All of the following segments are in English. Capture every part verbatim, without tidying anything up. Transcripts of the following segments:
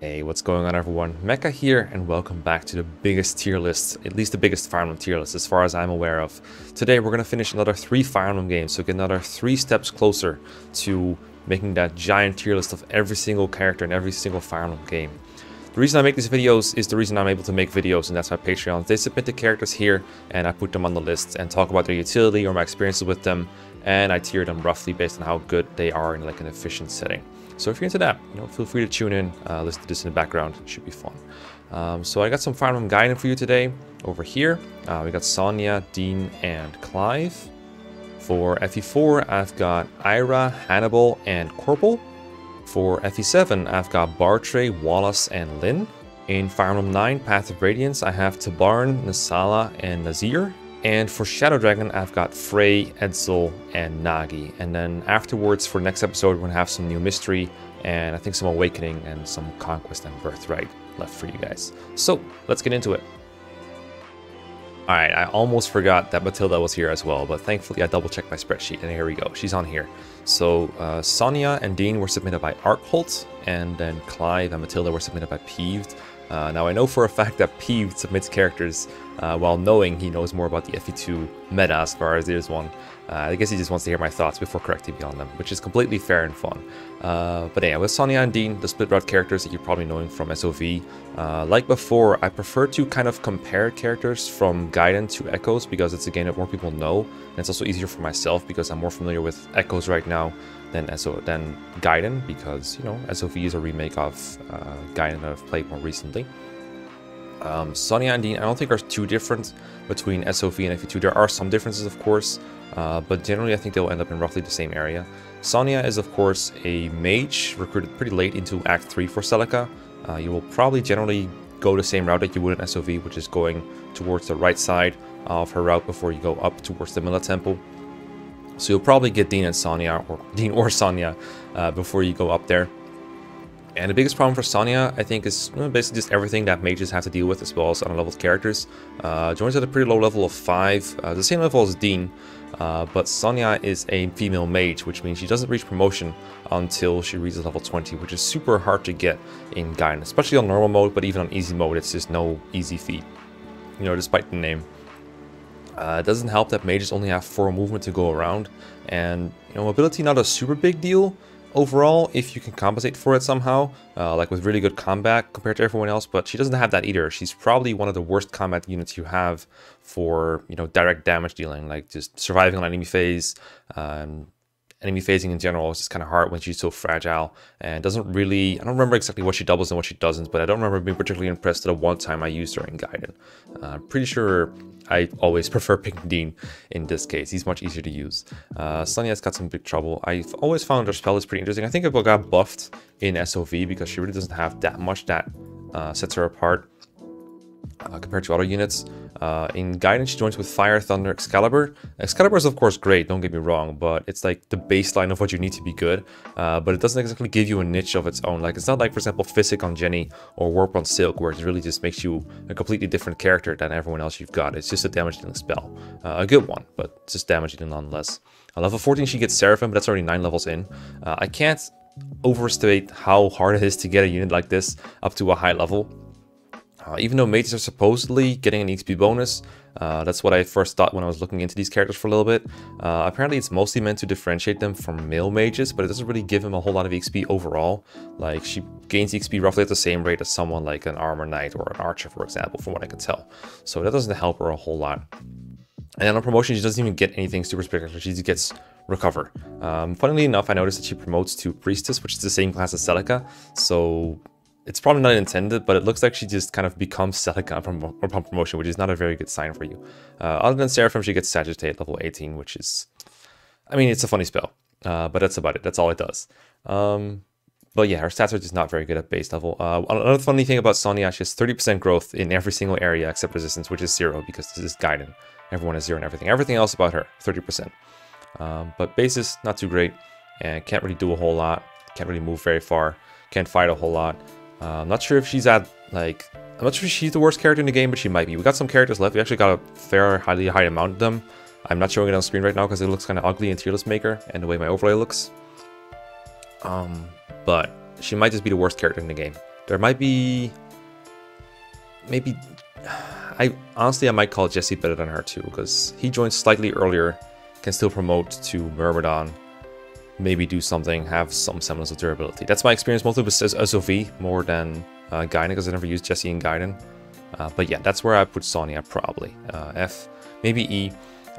Hey, what's going on everyone? Mecha here and welcome back to the biggest tier list, at least the biggest Fire Emblem tier list as far as I'm aware of. Today we're going to finish another three Fire Emblem games, so get another three steps closer to making that giant tier list of every single character in every single Fire Emblem game. The reason I make these videos is the reason I'm able to make videos, and that's my Patreon. They submit the characters here and I put them on the list and talk about their utility or my experiences with them, and I tier them roughly based on how good they are in like an efficient setting. So if you're into that, you know, feel free to tune in, uh, listen to this in the background, it should be fun. Um, so I got some Fire Emblem guidance for you today. Over here, uh, we got Sonya, Deen, and Clive. For F E four, I've got Ayra, Hannibal, and Corpal. For F E seven, I've got Bartre, Wallace, and Lyn. In Fire Emblem nine, Path of Radiance, I have Tibarn, Naesala, and Nasir. And for Shadow Dragon, I've got Frey, Etzel, and Nagi. And then afterwards, for next episode, we're going to have some new mystery, and I think some awakening, and some conquest and birthright left for you guys. So, let's get into it. Alright, I almost forgot that Mathilda was here as well, but thankfully I double-checked my spreadsheet, and here we go, she's on here. So, uh, Sonya and Deen were submitted by Arkholt, and then Clive and Mathilda were submitted by Peeved. Uh, now I know for a fact that Peeved submits characters uh, while knowing he knows more about the F E two meta as far as there's one. Uh, I guess he just wants to hear my thoughts before correcting me on them, which is completely fair and fun. Uh, but yeah, with Sonya and Deen, the split route characters that you're probably knowing from S O V. Uh, like before, I prefer to kind of compare characters from Gaiden to Echoes because it's a game that more people know, and it's also easier for myself because I'm more familiar with Echoes right now than S O than Gaiden, because you know S O V is a remake of uh, Gaiden that I've played more recently. Um, Sonya and Deen, I don't think are too different between S O V and F E two. There are some differences, of course, uh, but generally I think they'll end up in roughly the same area. Sonya is, of course, a mage recruited pretty late into Act three for Celica. Uh, you will probably generally go the same route that you would in S O V, which is going towards the right side of her route before you go up towards the Mila Temple. So you'll probably get Deen and Sonya, or Deen or Sonya, uh, before you go up there. And the biggest problem for Sonya, I think, is basically just everything that mages have to deal with as well as unleveled characters. Uh, joins at a pretty low level of five, uh, the same level as Deen, uh, but Sonya is a female mage, which means she doesn't reach promotion until she reaches level twenty, which is super hard to get in Gaiden, especially on normal mode, but even on easy mode, it's just no easy feat, you know, despite the name. Uh, it doesn't help that mages only have four movement to go around, and, you know, mobility not a super big deal. Overall, if you can compensate for it somehow, uh, like with really good combat compared to everyone else, but she doesn't have that either. She's probably one of the worst combat units you have for, you know, direct damage dealing, like just surviving on enemy phase. Um, enemy phasing in general is just kind of hard when she's so fragile and doesn't really... I don't remember exactly what she doubles and what she doesn't, but I don't remember being particularly impressed at the one time I used her in Gaiden. Uh, pretty sure I always prefer picking Deen in this case. He's much easier to use. Uh, Sonya's got some big trouble. I've always found her spell is pretty interesting. I think it got buffed in S O V because she really doesn't have that much that uh, sets her apart uh, compared to other units. Uh, in Gaiden, she joins with Fire, Thunder, Excalibur. Excalibur is, of course, great, don't get me wrong, but it's like the baseline of what you need to be good. Uh, but it doesn't exactly give you a niche of its own. Like, it's not like, for example, Physic on Jenny or Warp on Silk, where it really just makes you a completely different character than everyone else you've got. It's just a damage dealing spell. Uh, a good one, but it's just damage dealing nonetheless. At level fourteen, she gets Seraphim, but that's already nine levels in. Uh, I can't overstate how hard it is to get a unit like this up to a high level. Uh, even though mages are supposedly getting an X P bonus, uh, that's what I first thought when I was looking into these characters for a little bit. Uh, apparently it's mostly meant to differentiate them from male mages, but it doesn't really give them a whole lot of X P overall. Like, she gains X P roughly at the same rate as someone like an armor knight or an archer, for example, from what I could tell. So that doesn't help her a whole lot. And then on promotion, she doesn't even get anything super spectacular, she just gets recover. Um, funnily enough, I noticed that she promotes to Priestess, which is the same class as Celica, so... It's probably not intended, but it looks like she just kind of becomes Celica from promotion, which is not a very good sign for you. Uh, other than Seraphim, she gets Sagitate level eighteen, which is... I mean, it's a funny spell, uh, but that's about it. That's all it does. Um, but yeah, her stats are just not very good at base level. Uh, another funny thing about Sonya, she has thirty percent growth in every single area except resistance, which is zero, because this is Gaiden. Everyone is zero and everything. Everything else about her, thirty percent. Um, but base is not too great, and can't really do a whole lot. Can't really move very far. Can't fight a whole lot. Uh, I'm not sure if she's at, like, I'm not sure if she's the worst character in the game, but she might be. We got some characters left. We actually got a fair, highly high amount of them. I'm not showing it on screen right now because it looks kind of ugly in tier list maker and the way my overlay looks. Um, but she might just be the worst character in the game. There might be... Maybe... I honestly, I might call Jesse better than her too, because he joined slightly earlier, can still promote to Myrmidon, maybe do something, have some semblance of durability. That's my experience mostly with S O V more than uh, Gaiden, because I never used Jesse and Gaiden. Uh, but yeah, that's where I put Sonya probably. Uh, F, maybe E.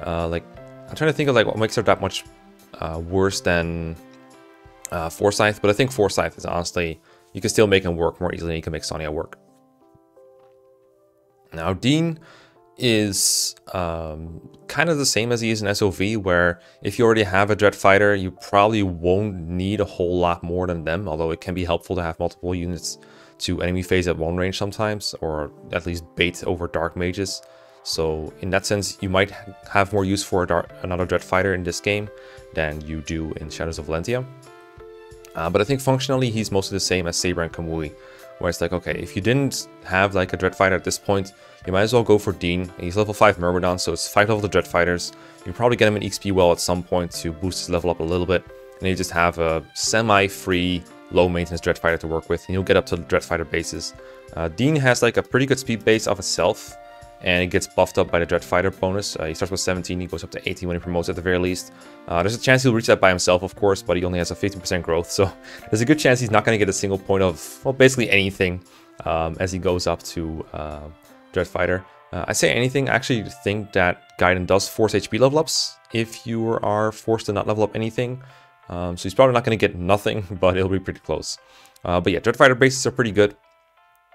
Uh, like, I'm trying to think of like what makes her that much uh, worse than uh, Forsyth, but I think Forsyth is honestly, you can still make him work more easily than you can make Sonya work. Now, Deen is um, kind of the same as he is in S O V, where if you already have a Dread Fighter, you probably won't need a whole lot more than them, although it can be helpful to have multiple units to enemy phase at one range sometimes, or at least bait over Dark Mages. So in that sense, you might have more use for a dark, another Dread Fighter in this game than you do in Shadows of Valentia. Uh, but I think functionally, he's mostly the same as Saber and Kamui, where it's like, okay, if you didn't have like a Dreadfighter at this point, you might as well go for Deen. He's level five Myrmidon, so it's five level to Dreadfighters. You probably get him an X P well at some point to boost his level up a little bit, and you just have a semi-free, low-maintenance Dreadfighter to work with, and you'll get up to the Dreadfighter bases. Uh, Deen has like a pretty good speed base of itself, and it gets buffed up by the Dreadfighter bonus. Uh, he starts with seventeen, he goes up to eighteen when he promotes at the very least. Uh, there's a chance he'll reach that by himself, of course, but he only has a fifteen percent growth, so there's a good chance he's not going to get a single point of, well, basically anything um, as he goes up to uh, Dreadfighter. Uh, I say anything, I actually think that Gaiden does force H P level ups if you are forced to not level up anything. Um, so he's probably not going to get nothing, but it'll be pretty close. Uh, but yeah, Dreadfighter bases are pretty good.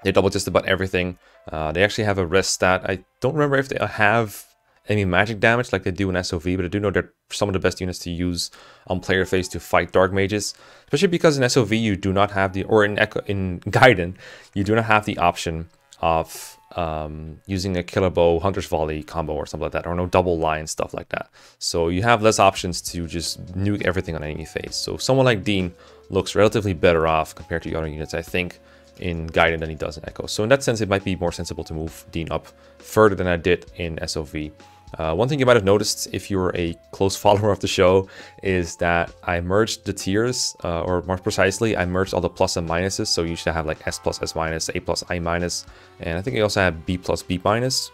They double just about everything. Uh, they actually have a rest stat. I don't remember if they have any magic damage like they do in S O V, but I do know they're some of the best units to use on player phase to fight Dark Mages, especially because in S O V you do not have the, or in Echo, in Gaiden, you do not have the option of um, using a Killer Bow, Hunter's Volley combo or something like that, or no double line, stuff like that. So you have less options to just nuke everything on any phase. So someone like Deen looks relatively better off compared to the other units, I think, in Gaiden than he does in Echo. So in that sense, it might be more sensible to move Deen up further than I did in S O V. Uh, one thing you might have noticed if you're a close follower of the show is that I merged the tiers, uh, or more precisely, I merged all the plus and minuses. So you should have like S plus, S minus, A plus, A minus, and I think I also have B plus, B minus.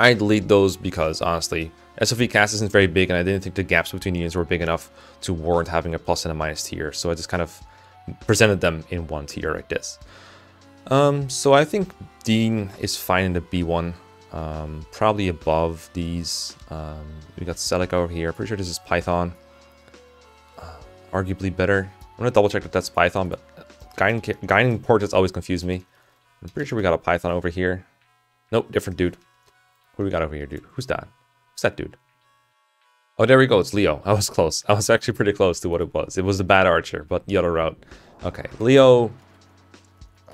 I delete those because honestly, S O V cast isn't very big and I didn't think the gaps between the units were big enough to warrant having a plus and a minus tier. So I just kind of presented them in one tier like this. Um, so I think Deen is fine in the B one, um, probably above these. Um, we got Celica over here. Pretty sure this is Python. Uh, arguably better. I'm gonna double check that that's Python, but Gaiden, Gaiden portraits always confuse me. I'm pretty sure we got a Python over here. Nope, different dude. Who do we got over here, dude? Who's that? Who's that dude? Oh, there we go, it's Leo. I was close. I was actually pretty close to what it was. It was the bad archer, but the other route. Okay, Leo,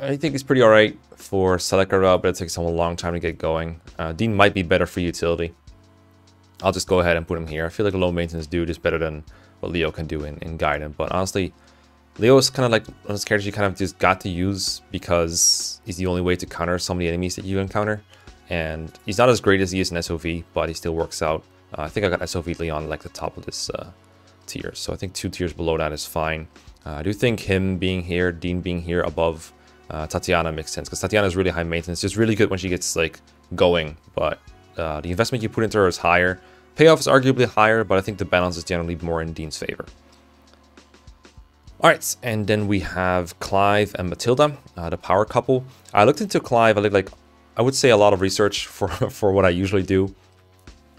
I think he's pretty all right for Celica route, but it takes him a long time to get going. Uh, Deen might be better for utility. I'll just go ahead and put him here. I feel like a low maintenance dude is better than what Leo can do in, in Gaiden, but honestly, Leo is kind of like one of those characters you kind of just got to use because he's the only way to counter some of the enemies that you encounter. And he's not as great as he is in S O V, but he still works out. Uh, I think I got S O V Leon like the top of this uh, tier, so I think two tiers below that is fine. Uh, I do think him being here, Deen being here above uh, Tatiana makes sense, because Tatiana is really high maintenance. She's really good when she gets like going, but uh, the investment you put into her is higher. Payoff is arguably higher, but I think the balance is generally more in Deen's favor. All right, and then we have Clive and Mathilda, uh, the power couple. I looked into Clive. I did like I would say a lot of research for for what I usually do.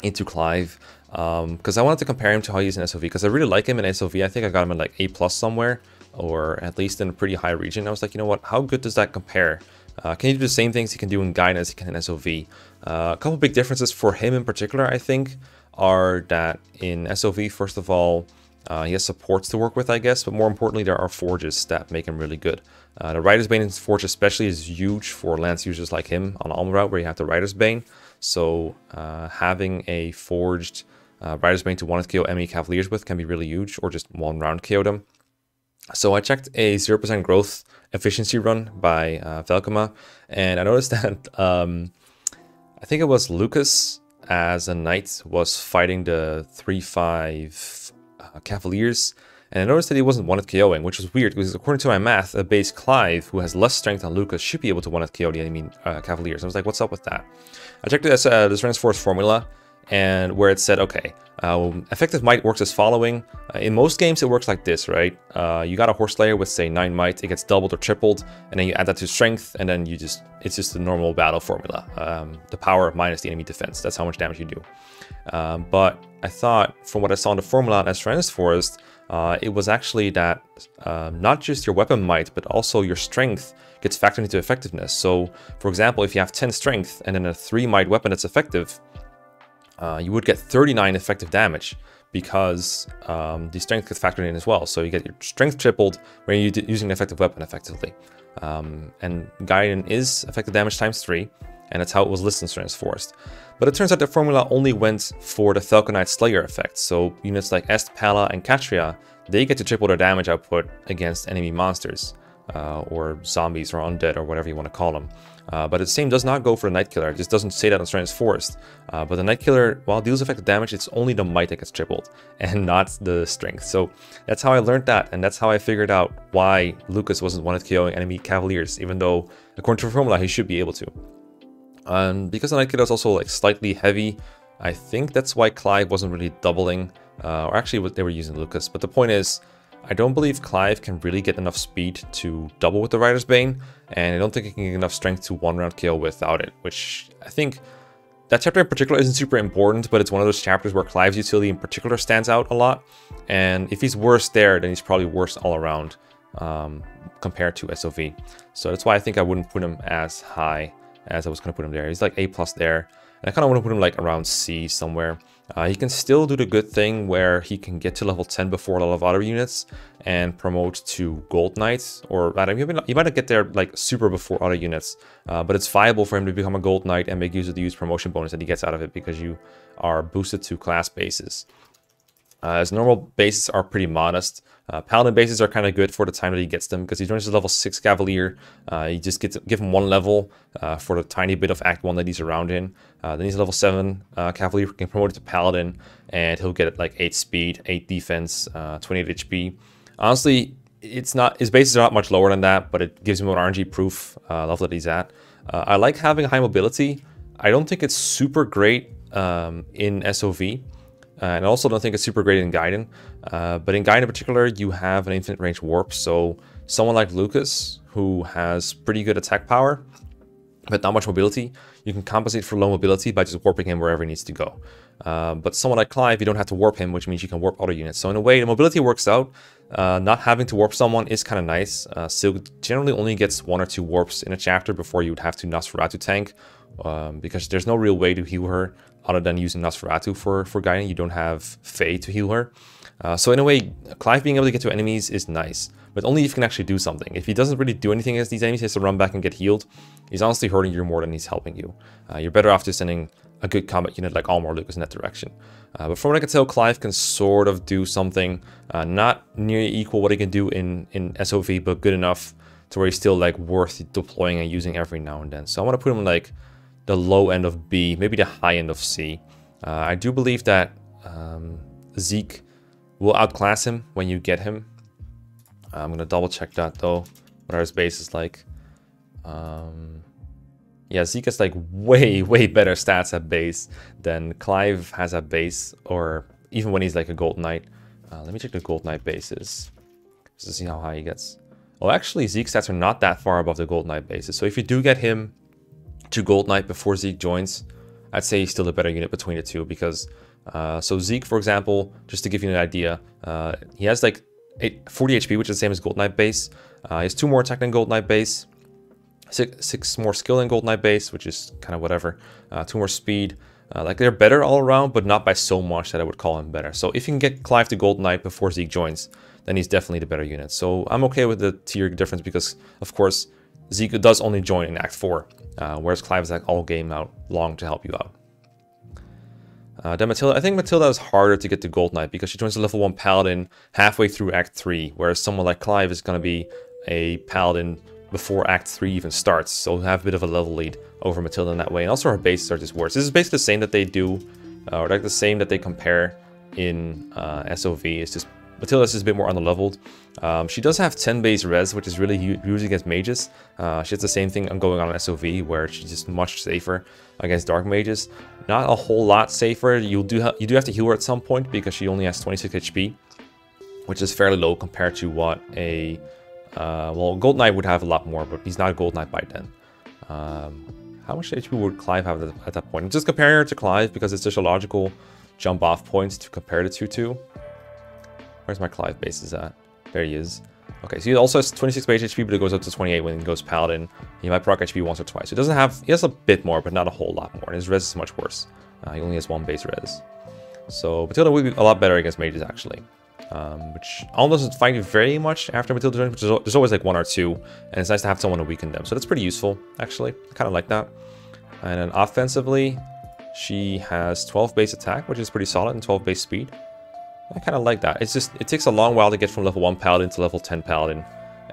Into Clive because um, I wanted to compare him to how he is in S O V, because I really like him in S O V. I think I got him in like A plus somewhere, or at least in a pretty high region. I was like, you know what, how good does that compare? Uh, can you do the same things he can do in Gaiden as he can in S O V? Uh, a couple big differences for him in particular, I think, are that in S O V, first of all, uh, he has supports to work with, I guess, but more importantly, there are forges that make him really good. Uh, the Rider's Bane's forge especially is huge for Lance users like him on Alma route, where you have the Rider's Bane. So uh, having a forged uh, Rider's Bane to one K O enemy Cavaliers with can be really huge, or just one round K O them. So I checked a zero percent growth efficiency run by uh, Valkyrie, and I noticed that um, I think it was Lucas as a knight was fighting the three five uh, Cavaliers, And I noticed that he wasn't one-hit KOing, which was weird, because according to my math, a base Clive, who has less strength than Lucas, should be able to one-hit K O the enemy uh, Cavaliers. I was like, what's up with that? I checked this, uh, this Reinforced formula, and where it said, okay, uh, effective might works as following. Uh, in most games, it works like this, right? Uh, you got a horse layer with, say, nine might, it gets doubled or tripled, and then you add that to strength, and then you just, it's just the normal battle formula. Um, the power minus the enemy defense, that's how much damage you do. Um, but I thought, from what I saw in the formula as Reinforced, Uh, it was actually that uh, not just your weapon might, but also your strength gets factored into effectiveness. So, for example, if you have ten strength and then a three might weapon that's effective, uh, you would get thirty-nine effective damage because um, the strength gets factored in as well. So you get your strength tripled when you're using an effective weapon effectively. Um, and Gaiden is effective damage times three. And that's how it was listed in Reinforced. But it turns out the formula only went for the Falconite Slayer effect, so units like Est, Pala, and Catria, they get to triple their damage output against enemy monsters, uh, or zombies, or undead, or whatever you want to call them. Uh, but the same does not go for the Night Killer, it just doesn't say that on Reinforced. Uh, but the Night Killer, while it deals effective damage, it's only the might that gets tripled, and not the strength. So that's how I learned that, and that's how I figured out why Lucas wasn't one-hit KOing enemy Cavaliers, even though, according to the formula, he should be able to. Um, because the Night Killer is also like slightly heavy, I think that's why Clive wasn't really doubling, uh, or actually they were using Lucas. But the point is, I don't believe Clive can really get enough speed to double with the Rider's Bane, and I don't think he can get enough strength to one-round K O without it, which I think that chapter in particular isn't super important, but it's one of those chapters where Clive's utility in particular stands out a lot, and if he's worse there, then he's probably worse all around um, compared to S O V. So that's why I think I wouldn't put him as high as I was going to put him there. He's like A plus there, and I kind of want to put him like around C somewhere. Uh, he can still do the good thing where he can get to level ten before a lot of other units and promote to Gold Knight, or I don't, he might not, he might not get there like super before other units, uh, but it's viable for him to become a Gold Knight and make use of the use promotion bonus that he gets out of it because you are boosted to class bases. Uh, his normal bases are pretty modest. Uh, Paladin bases are kind of good for the time that he gets them because he joins a level six Cavalier. Uh, you just get to give him one level uh, for the tiny bit of Act one that he's around in. Uh, then he's a level seven uh, Cavalier, can promote it to Paladin, and he'll get like eight speed, eight defense, uh, twenty-eight H P. Honestly, it's not, his bases are not much lower than that, but it gives him an R N G proof uh, level that he's at. Uh, I like having high mobility. I don't think it's super great um, in S O V. Uh, and I also don't think it's super great in Gaiden, uh, but in Gaiden in particular, you have an infinite range warp, so someone like Lucas, who has pretty good attack power, but not much mobility, you can compensate for low mobility by just warping him wherever he needs to go. Uh, but someone like Clive, you don't have to warp him, which means you can warp other units. So in a way, the mobility works out. Uh, not having to warp someone is kind of nice. Uh, Silk generally only gets one or two warps in a chapter before you would have to Nosferatu tank, um, because there's no real way to heal her other than using Nosferatu for, for guiding. You don't have Faye to heal her. Uh, so in a way, Clive being able to get to enemies is nice, but only if he can actually do something. If he doesn't really do anything against these enemies, he has to run back and get healed. He's honestly hurting you more than he's helping you. Uh, you're better off just sending a good combat unit like Almor Lucas in that direction. Uh, but from what I can tell, Clive can sort of do something, uh, not nearly equal what he can do in, in S O V, but good enough to where he's still like worth deploying and using every now and then. So I want to put him like the low end of B, maybe the high end of C. Uh, I do believe that um, Zeke will outclass him when you get him. I'm going to double check that though, what our base is like. Um, yeah, Zeke has like way, way better stats at base than Clive has at base, or even when he's like a Gold Knight. Uh, let me check the Gold Knight bases just to see how high he gets. Well, actually, Zeke's stats are not that far above the Gold Knight bases. So if you do get him to Gold Knight before Zeke joins, I'd say he's still a better unit between the two because, uh, so Zeke, for example, just to give you an idea, uh, he has like forty H P, which is the same as Gold Knight base. Uh, he has two more attack than Gold Knight base, six, six more skill than Gold Knight base, which is kind of whatever, uh, two more speed. Uh, like they're better all around, but not by so much that I would call him better. So if you can get Clive to Gold Knight before Zeke joins, then he's definitely the better unit. So I'm okay with the tier difference because, of course, Zeke does only join in Act four, uh, whereas Clive is like all game out long to help you out. Uh, then Mathilda, I think Mathilda is harder to get to Gold Knight because she joins a level one Paladin halfway through Act three, whereas someone like Clive is going to be a Paladin before Act three even starts, so we'll have a bit of a level lead over Mathilda in that way, and also her bases are just worse. This is basically the same that they do, uh, or like the same that they compare in uh, S O V, it's just Mathilda's is a bit more underleveled. Um, she does have ten base res, which is really huge against mages. Uh, she has the same thing going on in S O V, where she's just much safer against dark mages. Not a whole lot safer. You do ha you do have to heal her at some point because she only has twenty-six H P, which is fairly low compared to what a uh, well, Gold Knight would have a lot more, but he's not a Gold Knight by then. Um, how much H P would Clive have at that point? I'm just comparing her to Clive because it's such a logical jump off point to compare the two to. Where's my Clive bases at? There he is. Okay, so he also has twenty-six base H P, but it goes up to twenty-eight when he goes Paladin. He might proc H P once or twice. So he doesn't have, he has a bit more, but not a whole lot more. And his res is much worse. Uh, he only has one base res. So Mathilda would be a lot better against mages, actually. Um, which Alm doesn't fight very much after Mathilda joins, which there's always like one or two. And it's nice to have someone to weaken them. So that's pretty useful, actually. I kind of like that. And then offensively, she has twelve base attack, which is pretty solid, and twelve base speed. I kind of like that. It's just, it takes a long while to get from level one Paladin to level ten Paladin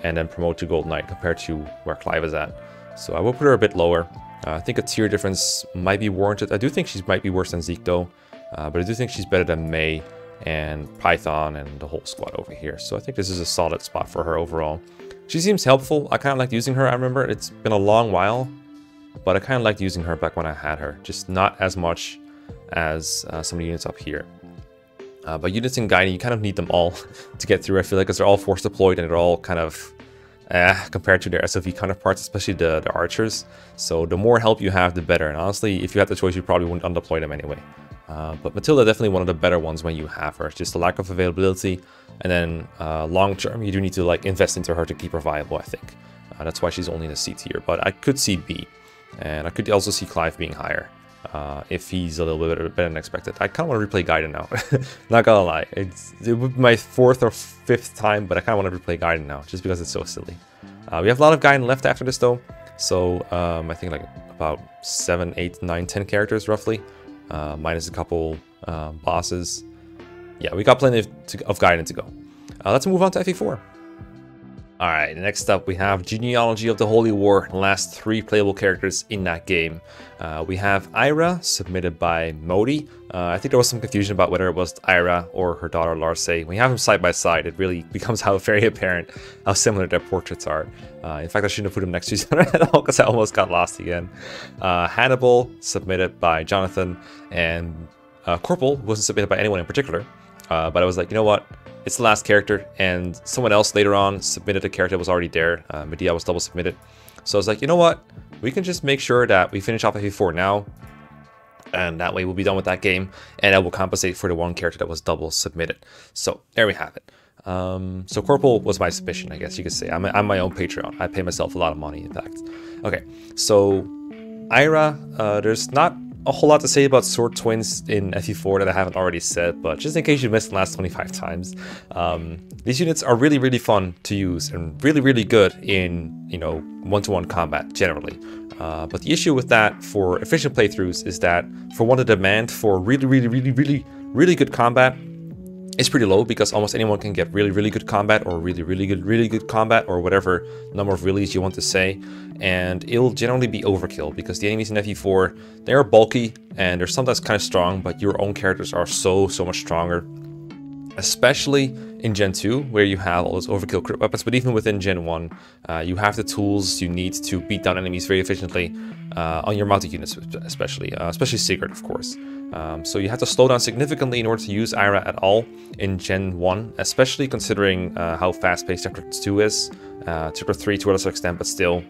and then promote to Gold Knight compared to where Clive is at. So I will put her a bit lower. Uh, I think a tier difference might be warranted. I do think she might be worse than Zeke though, uh, but I do think she's better than May and Python and the whole squad over here. So I think this is a solid spot for her overall. She seems helpful. I kind of liked using her. I remember it's been a long while, but I kind of liked using her back when I had her. Just not as much as uh, some of the units up here. Uh, but units in Guiding, you kind of need them all to get through, I feel like, because they're all force deployed and they're all kind of eh, compared to their S O V counterparts, especially the, the archers. So the more help you have, the better. And honestly, if you had the choice, you probably wouldn't undeploy them anyway. Uh, but Mathilda definitely one of the better ones when you have her. It's just the lack of availability. And then uh, long term, you do need to like invest into her to keep her viable, I think. Uh, that's why she's only in a C tier. But I could see B. And I could also see Clive being higher. Uh, if he's a little bit better than expected. I kind of want to replay Gaiden now. Not gonna lie. It's, it would be my fourth or fifth time, but I kind of want to replay Gaiden now, just because it's so silly. Uh, we have a lot of Gaiden left after this, though. So, um, I think like about seven, eight, nine, ten characters, roughly. Uh, minus a couple uh, bosses. Yeah, we got plenty of, to, of Gaiden to go. Uh, let's move on to F E four. Alright, next up we have Genealogy of the Holy War, the last three playable characters in that game. Uh, we have Ayra, submitted by Modi. Uh, I think there was some confusion about whether it was Ayra or her daughter Larsae. When you have them side by side, it really becomes how very apparent how similar their portraits are. Uh, in fact, I shouldn't have put them next to each other at all because I almost got lost again. Uh, Hannibal, submitted by Jonathan, and uh, Corpal wasn't submitted by anyone in particular. Uh, but I was like, you know what? It's the last character, and someone else later on submitted a character that was already there. Uh, Medea was double submitted. So I was like, you know what? We can just make sure that we finish off F E four now, and that way we'll be done with that game, and that will compensate for the one character that was double submitted. So there we have it. Um, so Corpal was my submission, I guess you could say. I'm, I'm my own Patreon. I pay myself a lot of money, in fact. Okay, so Ayra, uh, there's not a whole lot to say about sword twins in F E four that I haven't already said, but just in case you missed the last twenty-five times, um, these units are really, really fun to use and really, really good in, you know, one-to-one combat generally. Uh, but the issue with that for efficient playthroughs is that, for one, the demand for really, really, really, really, really good combat is pretty low because almost anyone can get really, really good combat or really, really good, really good combat or whatever number of reallys you want to say. And it'll generally be overkill because the enemies in F E four, they are bulky and they're sometimes kind of strong, but your own characters are so, so much stronger. Especially in Gen two, where you have all those overkill crit weapons, but even within Gen one, uh, you have the tools you need to beat down enemies very efficiently uh, on your mounted units, especially, uh, especially Sigurd, of course. Um, so you have to slow down significantly in order to use Ayra at all in Gen one, especially considering uh, how fast-paced Chapter two is, uh, Chapter three to a lesser extent, but still.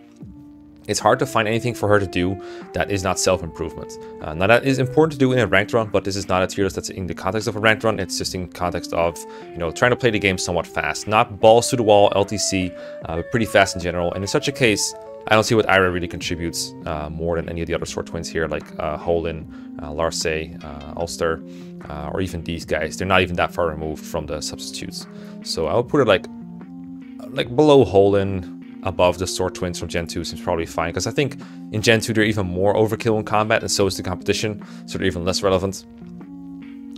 It's hard to find anything for her to do that is not self-improvement. Uh, now that is important to do in a ranked run, but this is not a tier list that's in the context of a ranked run. It's just in context of, you know, trying to play the game somewhat fast. Not balls to the wall, L T C, uh, but pretty fast in general. And in such a case, I don't see what Ayra really contributes uh, more than any of the other sword twins here, like uh, Holyn, uh, Larsae, uh, Ulster, uh, or even these guys. They're not even that far removed from the substitutes. So I would put it like, like below Holyn, above the sword twins from Gen two seems probably fine, because I think in Gen two they're even more overkill in combat, and so is the competition, so they're even less relevant.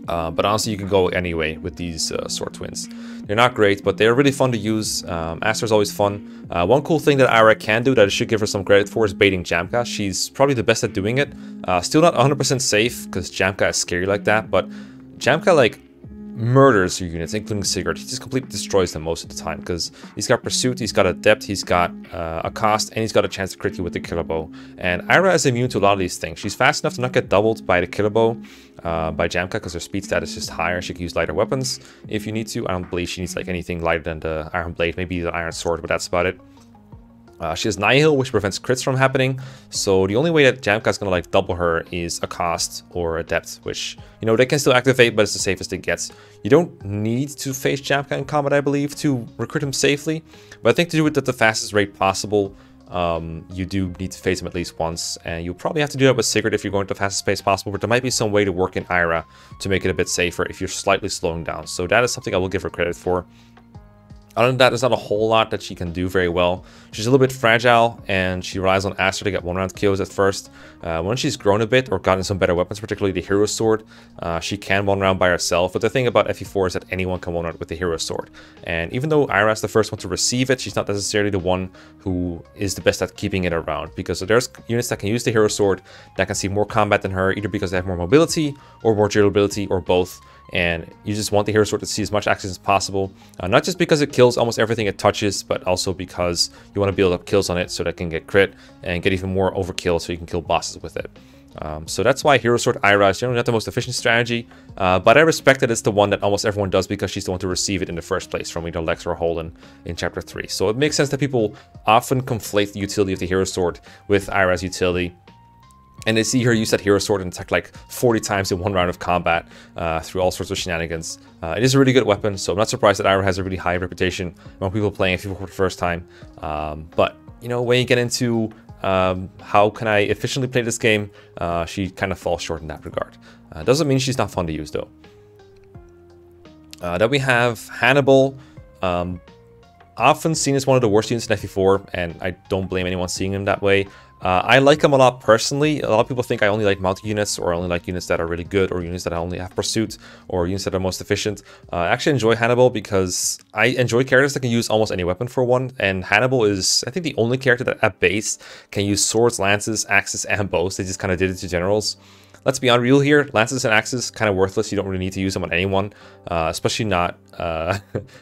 Uh, but honestly, you can go anyway with these uh, sword twins. They're not great, but they're really fun to use. Um, Aster's always fun. Uh, one cool thing that Ayra can do that I should give her some credit for is baiting Jamke. She's probably the best at doing it. Uh, still not one hundred percent safe, because Jamke is scary like that, but Jamke, like, murders your units, including Sigurd. He just completely destroys them most of the time, because he's got pursuit, he's got adept, he's got uh, a cost, and he's got a chance to crit you with the killer bow. And Ayra is immune to a lot of these things. She's fast enough to not get doubled by the killer bow, uh, by Jamke, because her speed stat is just higher. She can use lighter weapons if you need to. I don't believe she needs like anything lighter than the iron blade, maybe the iron sword, but that's about it. Uh, she has Nihil, which prevents crits from happening, so the only way that Jamke is going to like double her is a cost or adept, which, you know, they can still activate, but it's the safest it gets. You don't need to face Jamke in combat, I believe, to recruit him safely, but I think to do it at the fastest rate possible, um, you do need to face him at least once, and you'll probably have to do that with Sigurd if you're going to the fastest pace possible, but there might be some way to work in Ayra to make it a bit safer if you're slightly slowing down, so that is something I will give her credit for. Other than that, there's not a whole lot that she can do very well. She's a little bit fragile, and she relies on Aster to get one-round kills at first. Uh, when she's grown a bit or gotten some better weapons, particularly the Hero Sword, uh, she can one-round by herself. But the thing about F E four is that anyone can one-round with the Hero Sword. And even though Ayra's the first one to receive it, she's not necessarily the one who is the best at keeping it around. Because there's units that can use the Hero Sword that can see more combat than her, either because they have more mobility or more durability or both. And you just want the Hero Sword to see as much action as possible, uh, not just because it kills almost everything it touches, but also because you want to build up kills on it so that it can get crit and get even more overkill so you can kill bosses with it. Um, so that's why Hero Sword Ayra is generally not the most efficient strategy, uh, but I respect that it's the one that almost everyone does because she's the one to receive it in the first place from either Lex or Holyn in Chapter three. So it makes sense that people often conflate the utility of the Hero Sword with Ayra's utility. And they see her use that Hero Sword and attack like forty times in one round of combat uh, through all sorts of shenanigans. Uh, it is a really good weapon, so I'm not surprised that Ayra has a really high reputation among people playing F E four for the first time. Um, but, you know, when you get into um, how can I efficiently play this game, uh, she kind of falls short in that regard. Uh, doesn't mean she's not fun to use, though. Uh, then we have Hannibal. Um, often seen as one of the worst units in F E four, and I don't blame anyone seeing him that way. Uh, I like him a lot personally. A lot of people think I only like mounted units, or I only like units that are really good, or units that I only have pursuit, or units that are most efficient. Uh, I actually enjoy Hannibal because I enjoy characters that can use almost any weapon for one, and Hannibal is, I think, the only character that at base can use swords, lances, axes, and bows. They just kind of did it to generals. Let's be unreal here, lances and axes, kind of worthless. You don't really need to use them on anyone, uh, especially not uh,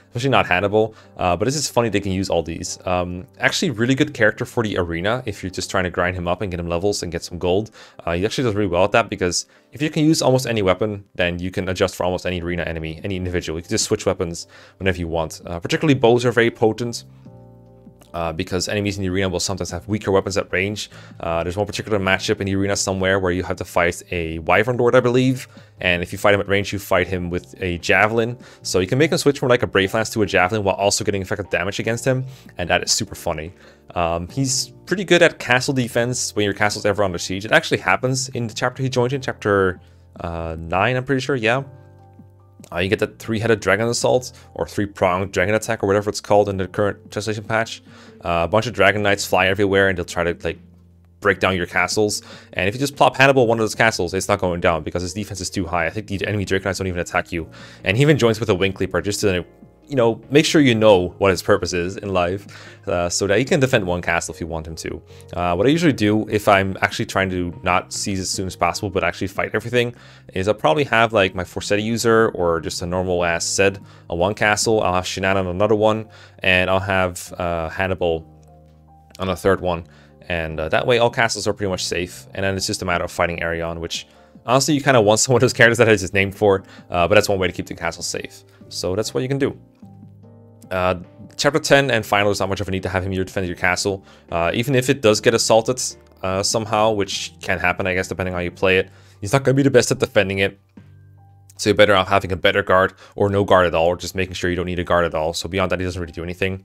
especially not Hannibal. Uh, but it's just funny they can use all these. Um, actually, really good character for the arena if you're just trying to grind him up and get him levels and get some gold. Uh, he actually does really well at that because if you can use almost any weapon, then you can adjust for almost any arena enemy, any individual. You can just switch weapons whenever you want. Uh, particularly bows are very potent. Uh, because enemies in the arena will sometimes have weaker weapons at range. Uh, there's one particular matchup in the arena somewhere where you have to fight a Wyvern Lord, I believe. And if you fight him at range, you fight him with a Javelin. So you can make him switch from like a Brave Lance to a Javelin while also getting effective damage against him. And that is super funny. Um, he's pretty good at castle defense when your castle's ever under siege. It actually happens in the chapter he joined in, chapter uh, nine, I'm pretty sure, yeah. Uh, you get that three-headed dragon assault, or three-pronged dragon attack, or whatever it's called in the current translation patch. Uh, a bunch of dragon knights fly everywhere, and they'll try to like break down your castles. And if you just plop Hannibal one of those castles, it's not going down because his defense is too high. I think the enemy dragon knights don't even attack you. And he even joins with a wing leaper just to, you know, make sure you know what his purpose is in life, uh, so that he can defend one castle if you want him to. Uh, what I usually do if I'm actually trying to not seize as soon as possible, but actually fight everything, is I'll probably have like my Forseti user or just a normal ass Set on one castle. I'll have Shanann on another one, and I'll have uh, Hannibal on a third one, and uh, that way all castles are pretty much safe. And then it's just a matter of fighting Arion, which honestly you kind of want some of those characters that I just named for, uh, but that's one way to keep the castle safe. So that's what you can do. Uh, chapter ten and final, there's not much of a need to have him here defend your castle. Uh, even if it does get assaulted uh, somehow, which can happen, I guess, depending on how you play it, he's not going to be the best at defending it. So you're better off having a better guard or no guard at all, or just making sure you don't need a guard at all. So beyond that, he doesn't really do anything.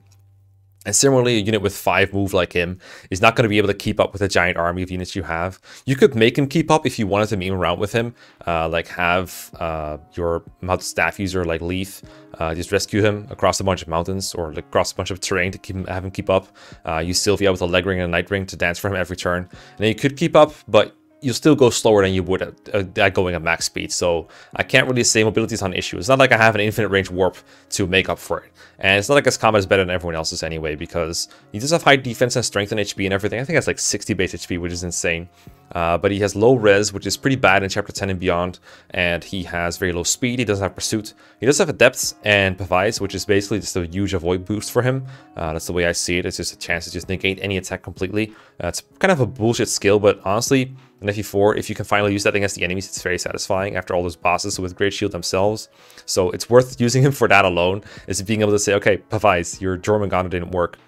And similarly, a unit with five move like him is not going to be able to keep up with a giant army of units you have. You could make him keep up if you wanted to meme around with him, uh, like have uh, your mounted staff user like Leaf uh, just rescue him across a bunch of mountains or across a bunch of terrain to keep him, have him keep up. Uh, use Sylvia with a leg ring and a night ring to dance for him every turn, and then you could keep up, but you'll still go slower than you would at, at going at max speed. So I can't really say mobility is not an issue. It's not like I have an infinite range warp to make up for it. And it's not like his combat is better than everyone else's anyway, because you just have high defense and strength and H P and everything. I think that's like sixty base H P, which is insane. Uh, but he has low res, which is pretty bad in chapter ten and beyond, and he has very low speed, he doesn't have pursuit, he does have adepts and Pavice, which is basically just a huge avoid boost for him. Uh, that's the way I see it. It's just a chance to just negate any attack completely. Uh, it's kind of a bullshit skill, but honestly, in F E four, if you can finally use that against the enemies, it's very satisfying after all those bosses with great shield themselves. So it's worth using him for that alone, is being able to say, okay, Pavice, your Jormungandr didn't work.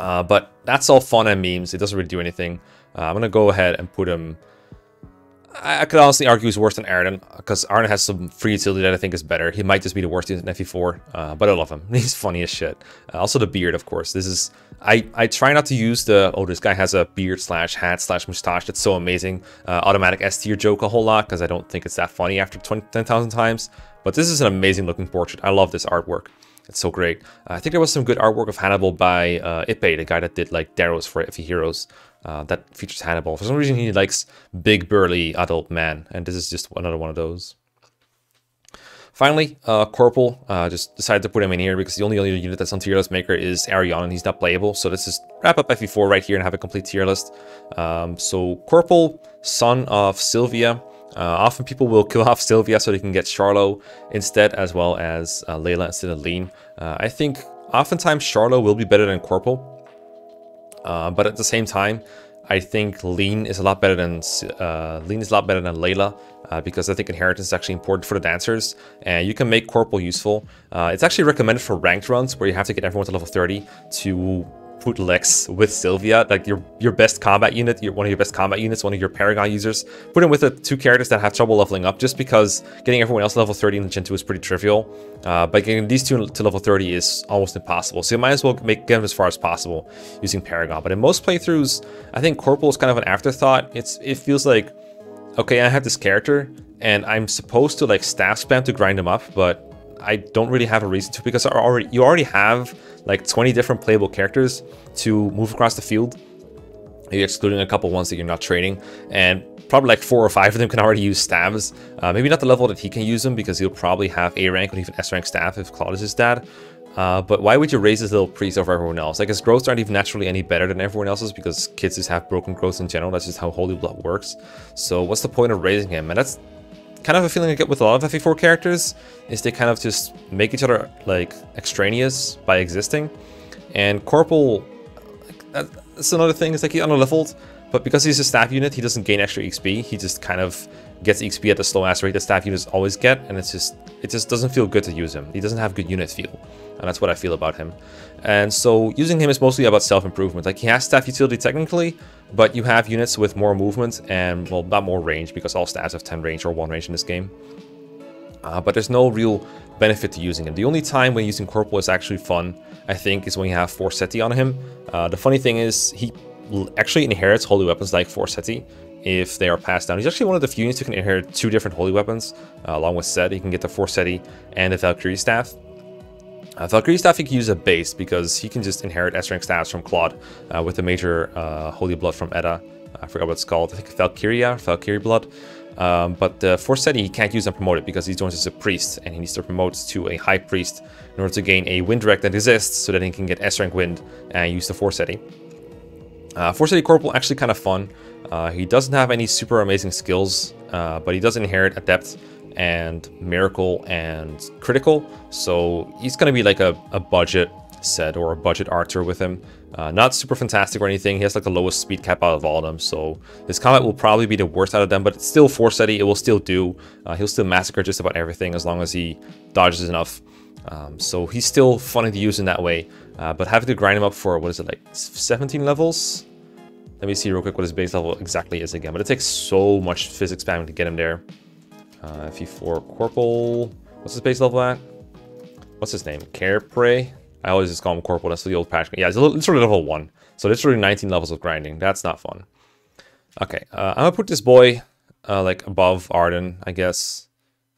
Uh, but that's all fun and memes. It doesn't really do anything. Uh, I'm going to go ahead and put him... I, I could honestly argue he's worse than Arden, because Arden has some free utility that I think is better. He might just be the worst in F E four, uh, but I love him. He's funny as shit. Uh, also the beard, of course. This is... I, I try not to use the... Oh, this guy has a beard slash hat slash mustache. That's so amazing. Uh, automatic S tier joke a whole lot, because I don't think it's that funny after ten thousand times. But this is an amazing looking portrait. I love this artwork. It's so great. Uh, I think there was some good artwork of Hannibal by uh, Ippei, the guy that did like Darrow's for F E Heroes, uh, that features Hannibal. For some reason, he likes big, burly adult man, and this is just another one of those. Finally, uh, Corpal, uh, just decided to put him in here because the only other unit that's on tier list maker is Arion, and he's not playable. So let's just wrap up F E four right here and have a complete tier list. Um, so Corpal, son of Sylvia. Uh, often people will kill off Sylvia so they can get Charlot instead, as well as uh, Layla instead of Lyn. Uh, I think oftentimes Charlot will be better than Corpal, uh, but at the same time, I think Lyn is a lot better than uh, Lyn is a lot better than Layla uh, because I think inheritance is actually important for the dancers, and you can make Corpal useful. Uh, it's actually recommended for ranked runs where you have to get everyone to level thirty to put Lex with Sylvia, like your your best combat unit, your one of your best combat units, one of your Paragon users. Put him with the two characters that have trouble leveling up, just because getting everyone else to level thirty in Gen two is pretty trivial. Uh, but getting these two to level thirty is almost impossible. So you might as well make them as far as possible using Paragon. But in most playthroughs, I think Corpal is kind of an afterthought. It's it feels like, okay, I have this character and I'm supposed to like staff spam to grind him up, but I don't really have a reason to, because already you already have like twenty different playable characters to move across the field, maybe excluding a couple ones that you're not trading, and probably like four or five of them can already use stabs. Uh, maybe not the level that he can use them, because he'll probably have A rank or even S rank staff if Claudius is dad. Uh, but why would you raise his little priest over everyone else? Like, his growths aren't even naturally any better than everyone else's, because kids just have broken growths in general. That's just how Holy Blood works. So what's the point of raising him? And that's kind of a feeling I get with a lot of F E four characters, is they kind of just make each other like extraneous by existing. And Corpal, like, that's another thing, is like he's underleveled, but because he's a staff unit, he doesn't gain extra X P. He just kind of gets X P at the slow ass rate that staff units always get, and it's just it just doesn't feel good to use him. He doesn't have good unit feel, and that's what I feel about him. And so using him is mostly about self-improvement. Like, he has staff utility technically, but you have units with more movement and, well, not more range, because all stabs have ten range or one range in this game. Uh, but there's no real benefit to using him. The only time when using Corpal is actually fun, I think, is when you have Forseti on him. Uh, the funny thing is, he actually inherits holy weapons like Forseti if they are passed down. He's actually one of the few units who can inherit two different holy weapons, uh, along with Set. He can get the Forseti and the Valkyrie staff. Uh, Valkyrie staff he can use a base, because he can just inherit S-rank staffs from Claude uh, with the major uh, Holy Blood from Edda. I forgot what it's called. I think Valkyria, Valkyrie Blood. Um, but the uh, Forseti he can't use unpromoted, because he joins as a priest, and he needs to promote to a high priest in order to gain a wind rec that exists, so that he can get S-rank wind and use the Forseti. Uh, Forseti Corpal actually kind of fun. Uh, he doesn't have any super amazing skills, uh, but he does inherit adept and miracle and critical, so he's gonna be like a, a budget Set or a budget archer with him. Uh, not super fantastic or anything. He has like the lowest speed cap out of all of them, so his combat will probably be the worst out of them, but it's still Forseti. It will still do. Uh, he'll still massacre just about everything as long as he dodges enough. Um, so he's still funny to use in that way, uh, but having to grind him up for, what is it, like seventeen levels? Let me see real quick what his base level exactly is again, but it takes so much physics spamming to get him there. Uh, F E four Corpal, what's his base level at? What's his name? Carepre? I always just call him Corpal, that's the old patch. Yeah, it's literally level one. So literally nineteen levels of grinding. That's not fun. Okay, uh, I'm gonna put this boy uh, like above Arden, I guess.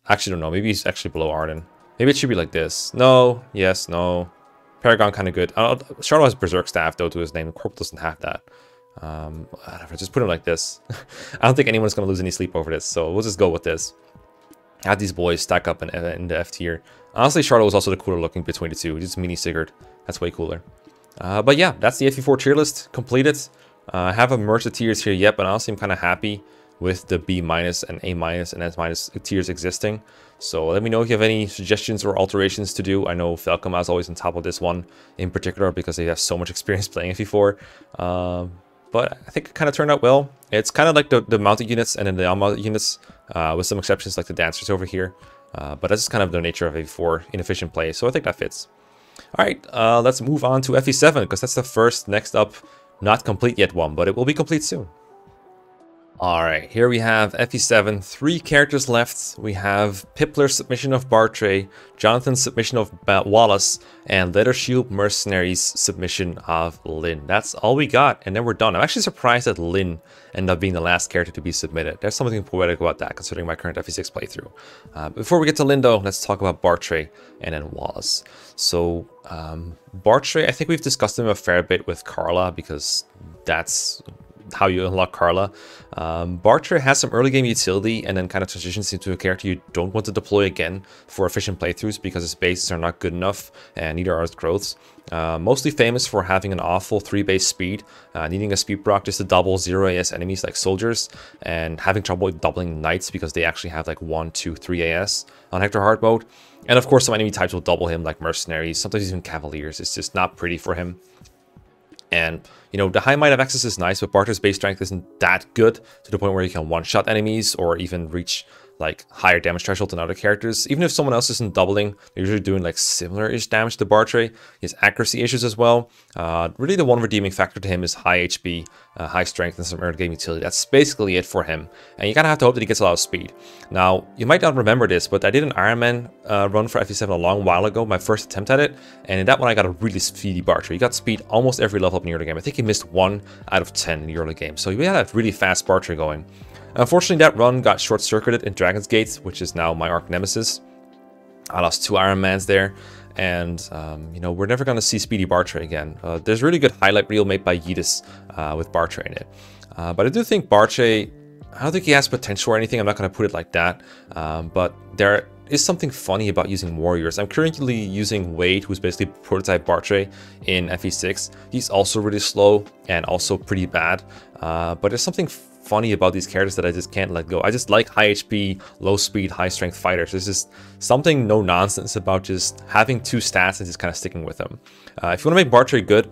Actually, I don't know. Maybe he's actually below Arden. Maybe it should be like this. No, yes, no. Paragon kind of good. Uh, Charlotte has Berserk Staff though to his name. Corpal doesn't have that. Um, whatever, just put him like this. I don't think anyone's gonna lose any sleep over this, so we'll just go with this. Had these boys stack up in, in the F tier. Honestly, Charlotte was also the cooler looking between the two. Just mini Sigurd. That's way cooler. Uh, but yeah, that's the F E four tier list completed. Uh, I haven't merged the tiers here yet, but I honestly am kind of happy with the B minus and A minus and S minus tiers existing. So let me know if you have any suggestions or alterations to do. I know Falcom is always on top of this one in particular because they have so much experience playing it before. Um, but I think it kind of turned out well. It's kind of like the, the mounted units and then the unmounted units, uh, with some exceptions like the dancers over here. Uh, but that's just kind of the nature of A four inefficient play, so I think that fits. All right, uh, let's move on to F E seven because that's the first next up, not complete yet one, but it will be complete soon. All right, here we have F E seven, three characters left. We have Pipler's submission of Bartre, Jonathan's submission of Wallace, and Leather Shield Mercenaries' submission of Lyn. That's all we got, and then we're done. I'm actually surprised that Lyn ended up being the last character to be submitted. There's something poetic about that, considering my current F E six playthrough. Uh, before we get to Lyn, though, let's talk about Bartre and then Wallace. So, um, Bartre, I think we've discussed him a fair bit with Carla, because that's how you unlock Carla. Um, Bartre has some early game utility and then kind of transitions into a character you don't want to deploy again for efficient playthroughs because its bases are not good enough and neither are its growths. Uh, mostly famous for having an awful three base speed, uh, needing a speed proc just to double zero A S enemies like soldiers, and having trouble doubling knights because they actually have like one, two, three A S on Hector Hard mode. And of course some enemy types will double him like mercenaries, sometimes even cavaliers. It's just not pretty for him. And, you know, the high might of access is nice, but Bartre's base strength isn't that good to the point where you can one-shot enemies or even reach, like, higher damage threshold than other characters. Even if someone else isn't doubling, they're usually doing, like, similar-ish damage to Bartre. He has accuracy issues as well. Uh, really, the one redeeming factor to him is high H P, uh, high strength, and some early-game utility. That's basically it for him. And you kind of have to hope that he gets a lot of speed. Now, you might not remember this, but I did an Ironman uh, run for F E seven a long while ago, my first attempt at it. And in that one, I got a really speedy Bartre. He got speed almost every level up in the early game. I think he missed one out of ten in the early game. So we had a really fast Bartre going. Unfortunately, that run got short-circuited in Dragon's Gate, which is now my arch nemesis. I lost two Ironmans there, and um, you know, we're never going to see speedy Bartre again. Uh, there's a really good highlight reel made by Yidis uh, with Bartre in it. Uh, but I do think Bartre, I don't think he has potential or anything, I'm not going to put it like that, um, but there is something funny about using warriors. I'm currently using Wade, who's basically prototype Bartre in F E six. He's also really slow and also pretty bad, uh, but there's something funny about these characters that I just can't let go. I just like high H P, low speed, high strength fighters. There's just something no nonsense about just having two stats and just kind of sticking with them. Uh, if you want to make Bartre good,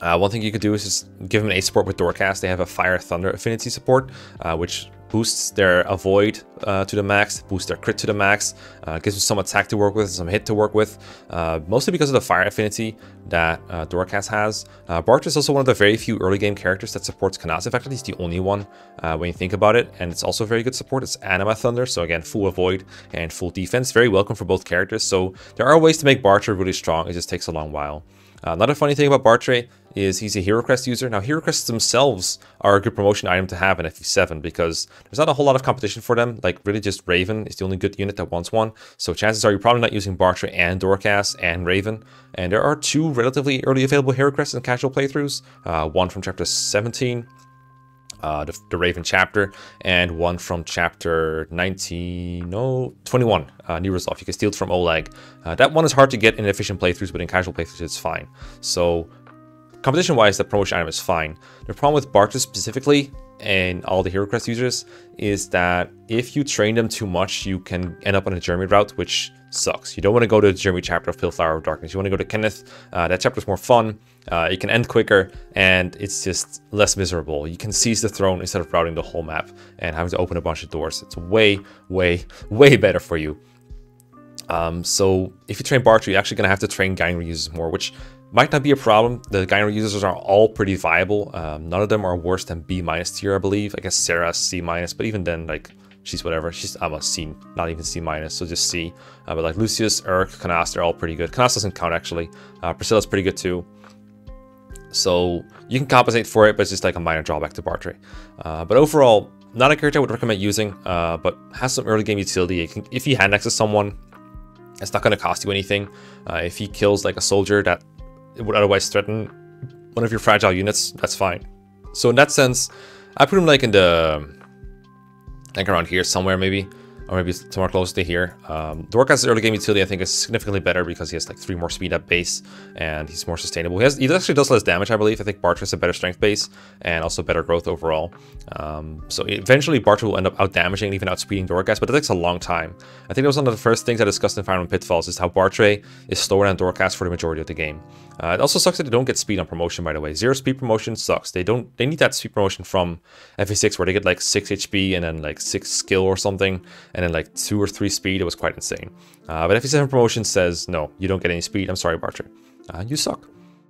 uh, one thing you could do is just give him an ace support with Dorcas. They have a Fire Thunder affinity support, uh, which boosts their avoid uh, to the max, boosts their crit to the max, uh, gives them some attack to work with, some hit to work with, uh, mostly because of the fire affinity that uh, Dorcas has. Uh, Bartre is also one of the very few early game characters that supports Kana's effect. He's the only one uh, when you think about it, and it's also very good support. It's Anima Thunder, so again, full avoid and full defense. Very welcome for both characters, so there are ways to make Bartre really strong. It just takes a long while. Uh, another funny thing about Bartre is he's a Hero Crest user. Now, Hero Crests themselves are a good promotion item to have in F E seven because there's not a whole lot of competition for them. Like, really just Raven is the only good unit that wants one. So chances are you're probably not using Bartre and Dorcas and Raven. And there are two relatively early available Hero Crests in casual playthroughs. Uh, one from Chapter seventeen, uh, the, the Raven chapter, and one from Chapter nineteen, no, twenty-one. Uh, New Resolve. You can steal it from Oleg. Uh, that one is hard to get in efficient playthroughs, but in casual playthroughs it's fine. So competition-wise, the promotion item is fine. The problem with Bartre specifically, and all the Hero Crest users, is that if you train them too much, you can end up on a Jeremy route, which sucks. You don't want to go to the Jeremy chapter of Pillflower of Darkness. You want to go to Kenneth. Uh, that chapter is more fun. Uh, it can end quicker, and it's just less miserable. You can seize the throne instead of routing the whole map and having to open a bunch of doors. It's way, way, way better for you. Um, so if you train Bartre, you're actually going to have to train Gangry users more, which might not be a problem. The Gyro users are all pretty viable. Um, none of them are worse than B minus tier, I believe. I guess Sarah's C minus, but even then, like, she's whatever. She's, I'm a C, not even C minus, so just C. Uh, but like Lucius, Urk, Kanas, they're all pretty good. Kanas doesn't count, actually. Uh, Priscilla's pretty good, too. So you can compensate for it, but it's just like a minor drawback to Bartre. Uh, but overall, not a character I would recommend using, uh, but has some early game utility. You can, if you hand access someone, it's not going to cost you anything. Uh, if he kills like a soldier that it would otherwise threaten one of your fragile units, that's fine. So in that sense, I put him like in the, like around here somewhere maybe. or maybe somewhere close to here. Um, Dorka's early game utility, I think, is significantly better because he has like three more speed up base and he's more sustainable. He, has, he actually does less damage, I believe. I think Bartre has a better strength base and also better growth overall. Um, so eventually Bartre will end up out-damaging and even outspeeding Dorka's, but it takes a long time. I think that was one of the first things I discussed in Fire Emblem Pitfalls, is how Bartre is slower than Dorka's for the majority of the game. Uh, it also sucks that they don't get speed on promotion, by the way. Zero speed promotion sucks. They don't. They need that speed promotion from F A six where they get like six H P and then like six skill or something, and then like two or three speed. It was quite insane. Uh, but F A seven promotion says, no, you don't get any speed. I'm sorry, Bartre. Uh, you suck.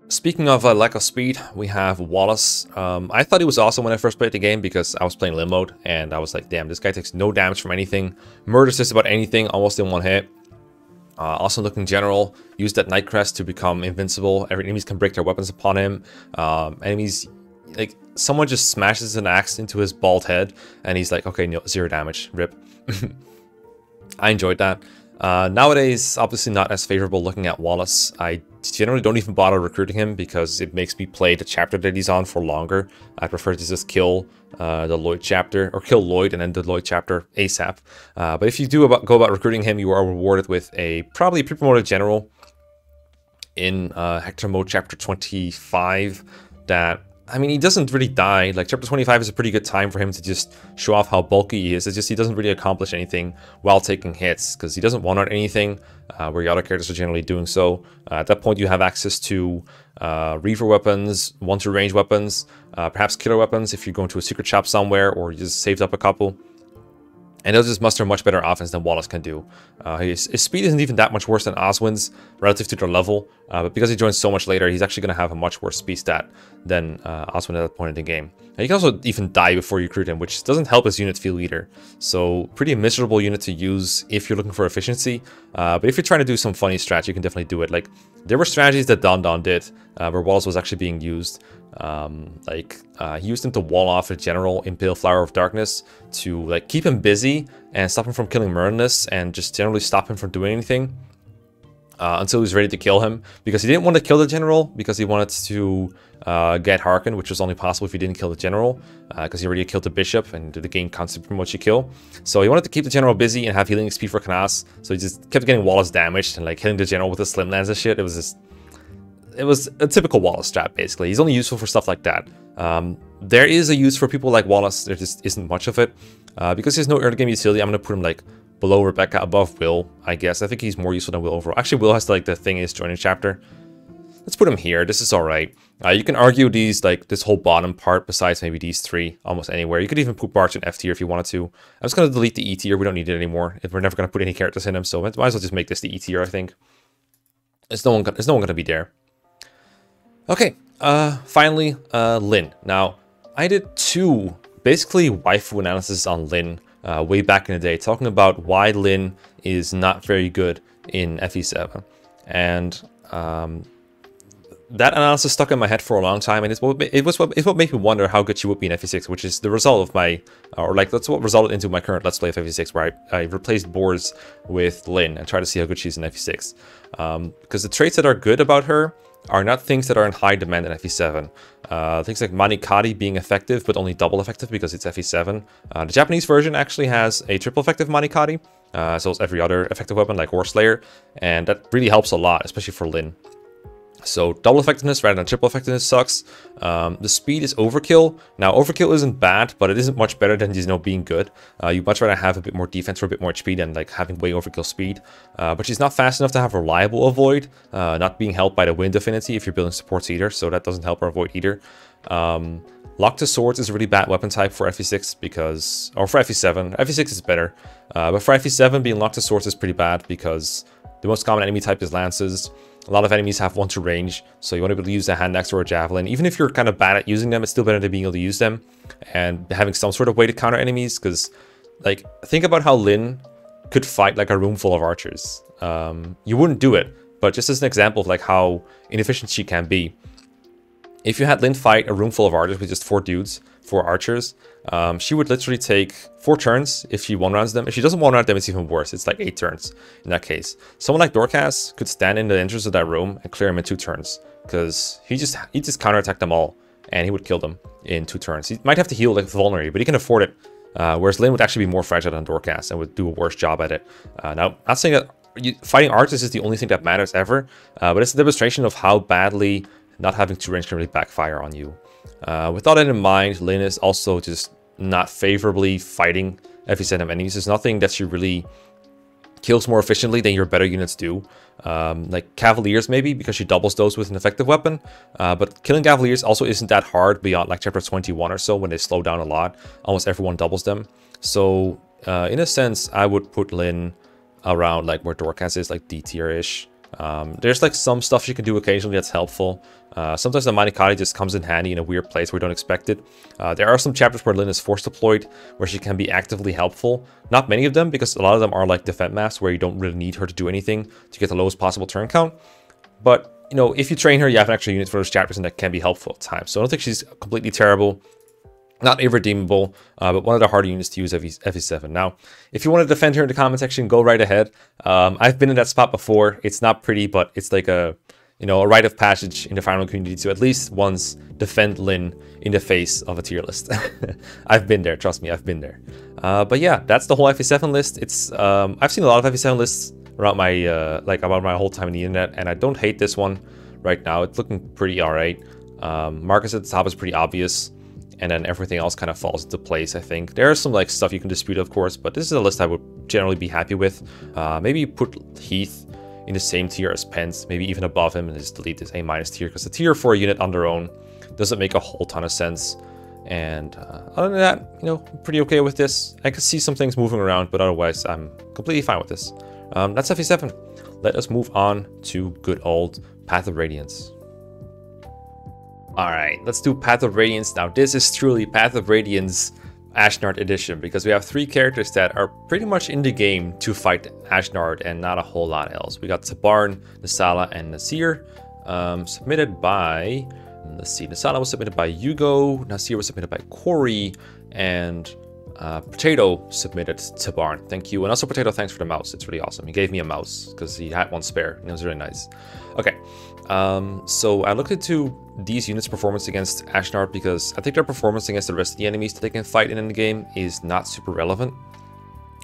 Speaking of uh, lack of speed, we have Wallace. Um, I thought he was awesome when I first played the game because I was playing Lyn mode, and I was like, damn, this guy takes no damage from anything. Murders just about anything, almost in one hit. Uh, awesome looking general, use that Night Crest to become invincible. Every enemies can break their weapons upon him. Um, enemies, like, someone just smashes an axe into his bald head, and he's like, okay, no, zero damage, rip. I enjoyed that. Uh, nowadays, obviously not as favorable looking at Wallace. I generally don't even bother recruiting him because it makes me play the chapter that he's on for longer. I prefer to just kill uh, the Lloyd chapter, or kill Lloyd and then the Lloyd chapter ASAP. Uh, but if you do about, go about recruiting him, you are rewarded with a probably pre-promoted general in uh, Hector mode chapter twenty-five that... I mean, he doesn't really die. Like, chapter twenty-five is a pretty good time for him to just show off how bulky he is. It's just he doesn't really accomplish anything while taking hits, because he doesn't one-shot anything, uh, where the other characters are generally doing so. Uh, at that point, you have access to uh, Reaver weapons, one-two range weapons, uh, perhaps killer weapons if you're going to a secret shop somewhere, or you just saved up a couple. And they'll just muster much better offense than Wallace can do. Uh, his, his speed isn't even that much worse than Oswin's relative to their level, uh, but because he joins so much later, he's actually going to have a much worse speed stat than uh, Oswin at that point in the game. And you can also even die before you recruit him, which doesn't help his unit feel either. So pretty miserable unit to use if you're looking for efficiency. Uh, but if you're trying to do some funny strat, you can definitely do it. Like, there were strategies that Don Don did uh, where Wallace was actually being used. Um, like, uh, he used him to wall off a general in Pale Flower of Darkness to, like, keep him busy and stop him from killing Myrnus and just generally stop him from doing anything uh, until he was ready to kill him, because he didn't want to kill the general because he wanted to uh, get Harkin, which was only possible if he didn't kill the general, because uh, he already killed the bishop and the game constantly promotes you kill. So he wanted to keep the general busy and have healing X P for Knas, so he just kept getting Wallace damaged and, like, hitting the general with the slim lance and shit. It was just... It was a typical Wallace strat, basically. He's only useful for stuff like that. Um, there is a use for people like Wallace. There just isn't much of it. Uh, because there's no early game utility, I'm going to put him, like, below Rebecca, above Will, I guess. I think he's more useful than Will overall. Actually, Will has, like, the thing in his joining chapter. Let's put him here. This is all right. Uh, you can argue these, like, this whole bottom part, besides maybe these three, almost anywhere. You could even put Bartre in F tier if you wanted to. I'm just going to delete the E tier. We don't need it anymore. We're never going to put any characters in him, so might as well just make this the E tier, I think. There's no one, there's no one going to be there. Okay, uh, finally, uh, Lyn. Now, I did two, basically, waifu analysis on Lyn uh, way back in the day, talking about why Lyn is not very good in F E seven. And um, that analysis stuck in my head for a long time, and it's what, it was what, it's what made me wonder how good she would be in F E six, which is the result of my, or like, that's what resulted into my current Let's Play of F E six, where I, I replaced boards with Lyn and try to see how good she is in F E six. Um, because the traits that are good about her are not things that are in high demand in F E seven. Uh, things like Manikari being effective, but only double effective because it's F E seven. Uh, the Japanese version actually has a triple effective Manikari, uh, so it's every other effective weapon like War Slayer, and that really helps a lot, especially for Lyn. So double effectiveness rather than triple effectiveness sucks. Um, the speed is overkill. Now, overkill isn't bad, but it isn't much better than, you know, being good. Uh, you much rather have a bit more defense or a bit more H P than, like, having way overkill speed. Uh, but she's not fast enough to have reliable avoid, uh, not being helped by the wind affinity if you're building supports either, so that doesn't help her avoid either. Um, Lock to Swords is a really bad weapon type for F E six because, or for F E seven. F E six is better, uh, but for F E seven, being Lock to Swords is pretty bad because the most common enemy type is lances. A lot of enemies have one to range, so you want to be able to use a hand axe or a javelin. Even if you're kind of bad at using them, it's still better than being able to use them and having some sort of way to counter enemies. Because, like, think about how Lyn could fight like a room full of archers. Um, you wouldn't do it, but just as an example of like how inefficient she can be. If you had Lyn fight a room full of archers with just four dudes, four archers, um, she would literally take four turns if she one-rounds them. If she doesn't one-round them, it's even worse. It's like eight turns in that case. Someone like Dorcas could stand in the entrance of that room and clear him in two turns because he just he just counterattacked them all and he would kill them in two turns. He might have to heal like vulnerably, but he can afford it Uh, whereas Lyn would actually be more fragile than Dorcas and would do a worse job at it. Uh, now, not saying that you, fighting artists is the only thing that matters ever, uh, but it's a demonstration of how badly not having two range can really backfire on you. Uh, with all that in mind, Lyn is also just not favorably fighting every set of enemies. There's nothing that she really kills more efficiently than your better units do. Um, like Cavaliers maybe, because she doubles those with an effective weapon. Uh, but killing Cavaliers also isn't that hard beyond like chapter twenty-one or so when they slow down a lot. Almost everyone doubles them. So uh, in a sense, I would put Lyn around like where Dorcas is, like D tier-ish. Um, there's like some stuff she can do occasionally that's helpful. Uh, sometimes the Manikati just comes in handy in a weird place where you don't expect it. Uh, there are some chapters where Lyn is force deployed where she can be actively helpful. Not many of them, because a lot of them are like defense maps where you don't really need her to do anything to get the lowest possible turn count. But you know, if you train her, you have an extra unit for those chapters and that can be helpful at times. So I don't think she's completely terrible. Not irredeemable, uh, but one of the harder units to use F E seven. Now, if you want to defend her in the comment section, go right ahead. Um, I've been in that spot before. It's not pretty, but it's like a, you know, a rite of passage in the final community to at least once defend Lyn in the face of a tier list. I've been there, trust me, I've been there. Uh, but yeah, that's the whole F E seven list. It's um, I've seen a lot of F E seven lists around my uh, like about my whole time in the internet, and I don't hate this one right now. It's looking pretty all right. Um, Marcus at the top is pretty obvious. And then everything else kind of falls into place, I think. There is some like stuff you can dispute, of course, but this is a list I would generally be happy with. Uh, maybe put Heath in the same tier as Pence, maybe even above him, and just delete this A minus tier, because the tier four unit on their own doesn't make a whole ton of sense. And uh, other than that, you know, I'm pretty okay with this. I could see some things moving around, but otherwise I'm completely fine with this. Um, that's F E seven. Let us move on to good old Path of Radiance. All right, let's do Path of Radiance. Now, this is truly Path of Radiance Ashnard edition, because we have three characters that are pretty much in the game to fight Ashnard and not a whole lot else. We got Tibarn, Naesala, and Nasir, um, submitted by, let's see, Naesala was submitted by Yugo, Nasir was submitted by Corey, and uh, Potato submitted Tibarn. Thank you. And also Potato, thanks for the mouse. It's really awesome. He gave me a mouse because he had one spare, and it was really nice. Okay. Um, so I looked into these units' performance against Ashnard because I think their performance against the rest of the enemies that they can fight in the game is not super relevant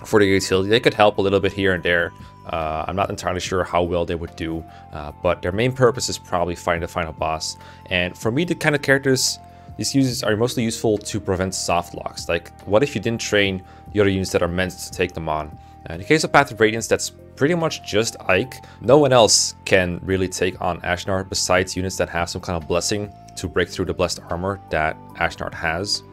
for their utility. They could help a little bit here and there. Uh, I'm not entirely sure how well they would do, uh, but their main purpose is probably fighting the final boss. And for me, the kind of characters these units are mostly useful to prevent soft locks. Like, what if you didn't train the other units that are meant to take them on? In the case of Path of Radiance, that's pretty much just Ike. No one else can really take on Ashnard besides units that have some kind of blessing to break through the blessed armor that Ashnard has.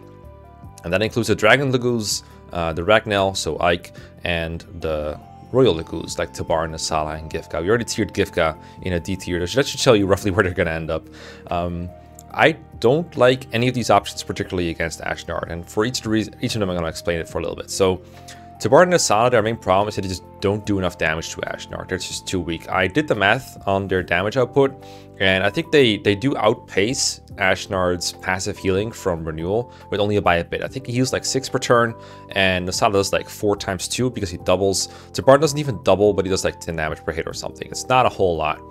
And that includes the Dragon Lagoos, uh, the Ragnell, so Ike, and the Royal Lagoos, like Tibarn, Naesala, and Gifka. We already tiered Gifka in a D tier, so that should tell you roughly where they're going to end up. Um, I don't like any of these options, particularly against Ashnard, and for each, each of them I'm going to explain it for a little bit. So, Tibarn and Naesala, their main problem is that they just don't do enough damage to Ashnard. They're just too weak. I did the math on their damage output, and I think they, they do outpace Ashnard's passive healing from Renewal, but only by a bit. I think he heals like six per turn, and Naesala does like four times two because he doubles. Tibarn doesn't even double, but he does like ten damage per hit or something. It's not a whole lot.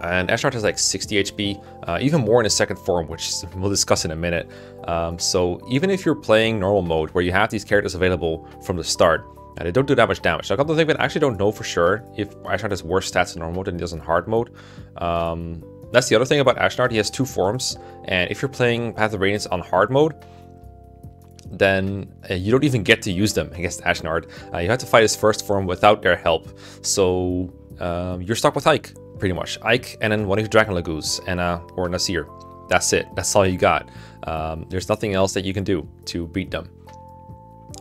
And Ashnard has like sixty H P, uh, even more in his second form, which we'll discuss in a minute. Um, so even if you're playing normal mode, where you have these characters available from the start, and they don't do that much damage. Now, a couple of things that I actually don't know for sure if Ashnard has worse stats in normal mode than he does in hard mode. Um, that's the other thing about Ashnard, he has two forms, and if you're playing Path of Radiance on hard mode, then uh, you don't even get to use them against Ashnard. Uh, you have to fight his first form without their help, so um, you're stuck with Ike. Pretty much Ike, and then one of your Dragon Lagoos, Anna or Nasir. That's it. That's all you got. Um, there's nothing else that you can do to beat them.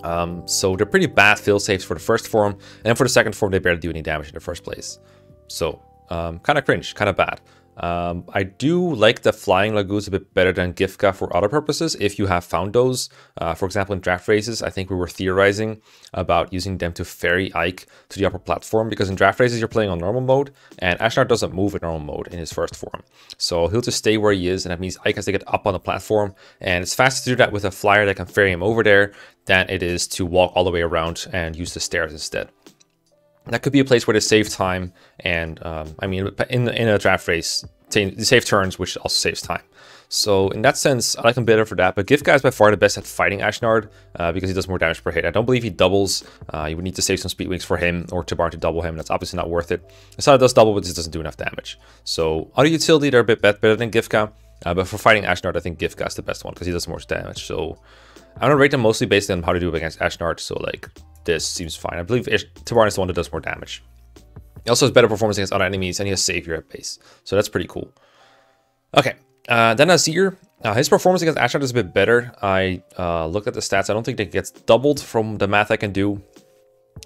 Um, so they're pretty bad failsafes for the first form, and for the second form, they barely do any damage in the first place. So um, kind of cringe, kind of bad. Um, I do like the Flying Lagoos a bit better than Gifka for other purposes, if you have found those. Uh, for example, in draft races, I think we were theorizing about using them to ferry Ike to the upper platform, because in draft races, you're playing on normal mode, and Ashnard doesn't move in normal mode in his first form. So he'll just stay where he is, and that means Ike has to get up on the platform, and it's faster to do that with a flyer that can ferry him over there than it is to walk all the way around and use the stairs instead. That could be a place where they save time, and um, I mean, in in a draft race, save turns, which also saves time. So in that sense, I like him better for that. But Gifka is by far the best at fighting Ashnard uh, because he does more damage per hit. I don't believe he doubles. Uh, you would need to save some speed winks for him or Tibarn to double him. That's obviously not worth it. Naesala does double, but this doesn't do enough damage. So other utility, they're a bit better than Gifka. Uh, but for fighting Ashnard, I think Gifka is the best one because he does more damage. So I'm going to rate them mostly based on how to do against Ashnard. So like this seems fine. I believe Tibarn is the one that does more damage. He also has better performance against other enemies, and he has Savior at base. So that's pretty cool. Okay. Uh, then Nasir, uh, his performance against Ashnard is a bit better. I uh, looked at the stats. I don't think it gets doubled from the math I can do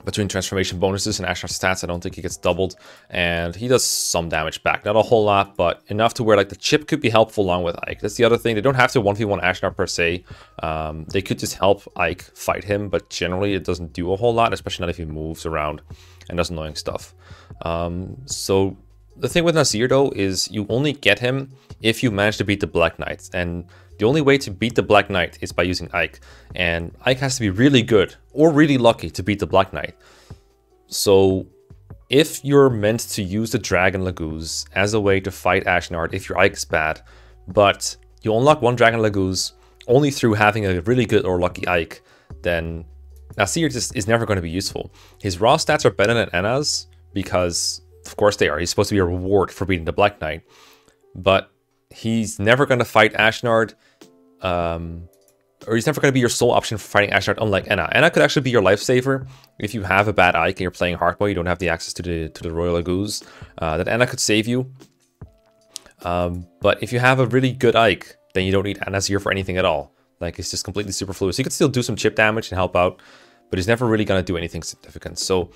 between transformation bonuses and Ashnard's stats. I don't think he gets doubled, and he does some damage back. Not a whole lot, but enough to where like the chip could be helpful along with Ike. That's the other thing. They don't have to one v one Ashnard per se. Um, they could just help Ike fight him, but generally it doesn't do a whole lot, especially not if he moves around and does annoying stuff. Um, so... The thing with Nasir, though, is you only get him if you manage to beat the Black Knight. And the only way to beat the Black Knight is by using Ike. And Ike has to be really good or really lucky to beat the Black Knight. So if you're meant to use the Dragon Laguz as a way to fight Ashnard if your Ike is bad, but you unlock one Dragon Laguz only through having a really good or lucky Ike, then Nasir just is never going to be useful. His raw stats are better than Anna's because... Of course they are. He's supposed to be a reward for beating the Black Knight, but he's never going to fight Ashnard, um, or he's never going to be your sole option for fighting Ashnard, unlike Anna. Anna could actually be your lifesaver if you have a bad Ike and you're playing hardcore. You don't have the access to the to the Royal Laguz. Uh, that Anna could save you, um, but if you have a really good Ike, then you don't need Nasir for anything at all. Like, it's just completely superfluous. He could still do some chip damage and help out, but he's never really going to do anything significant. So,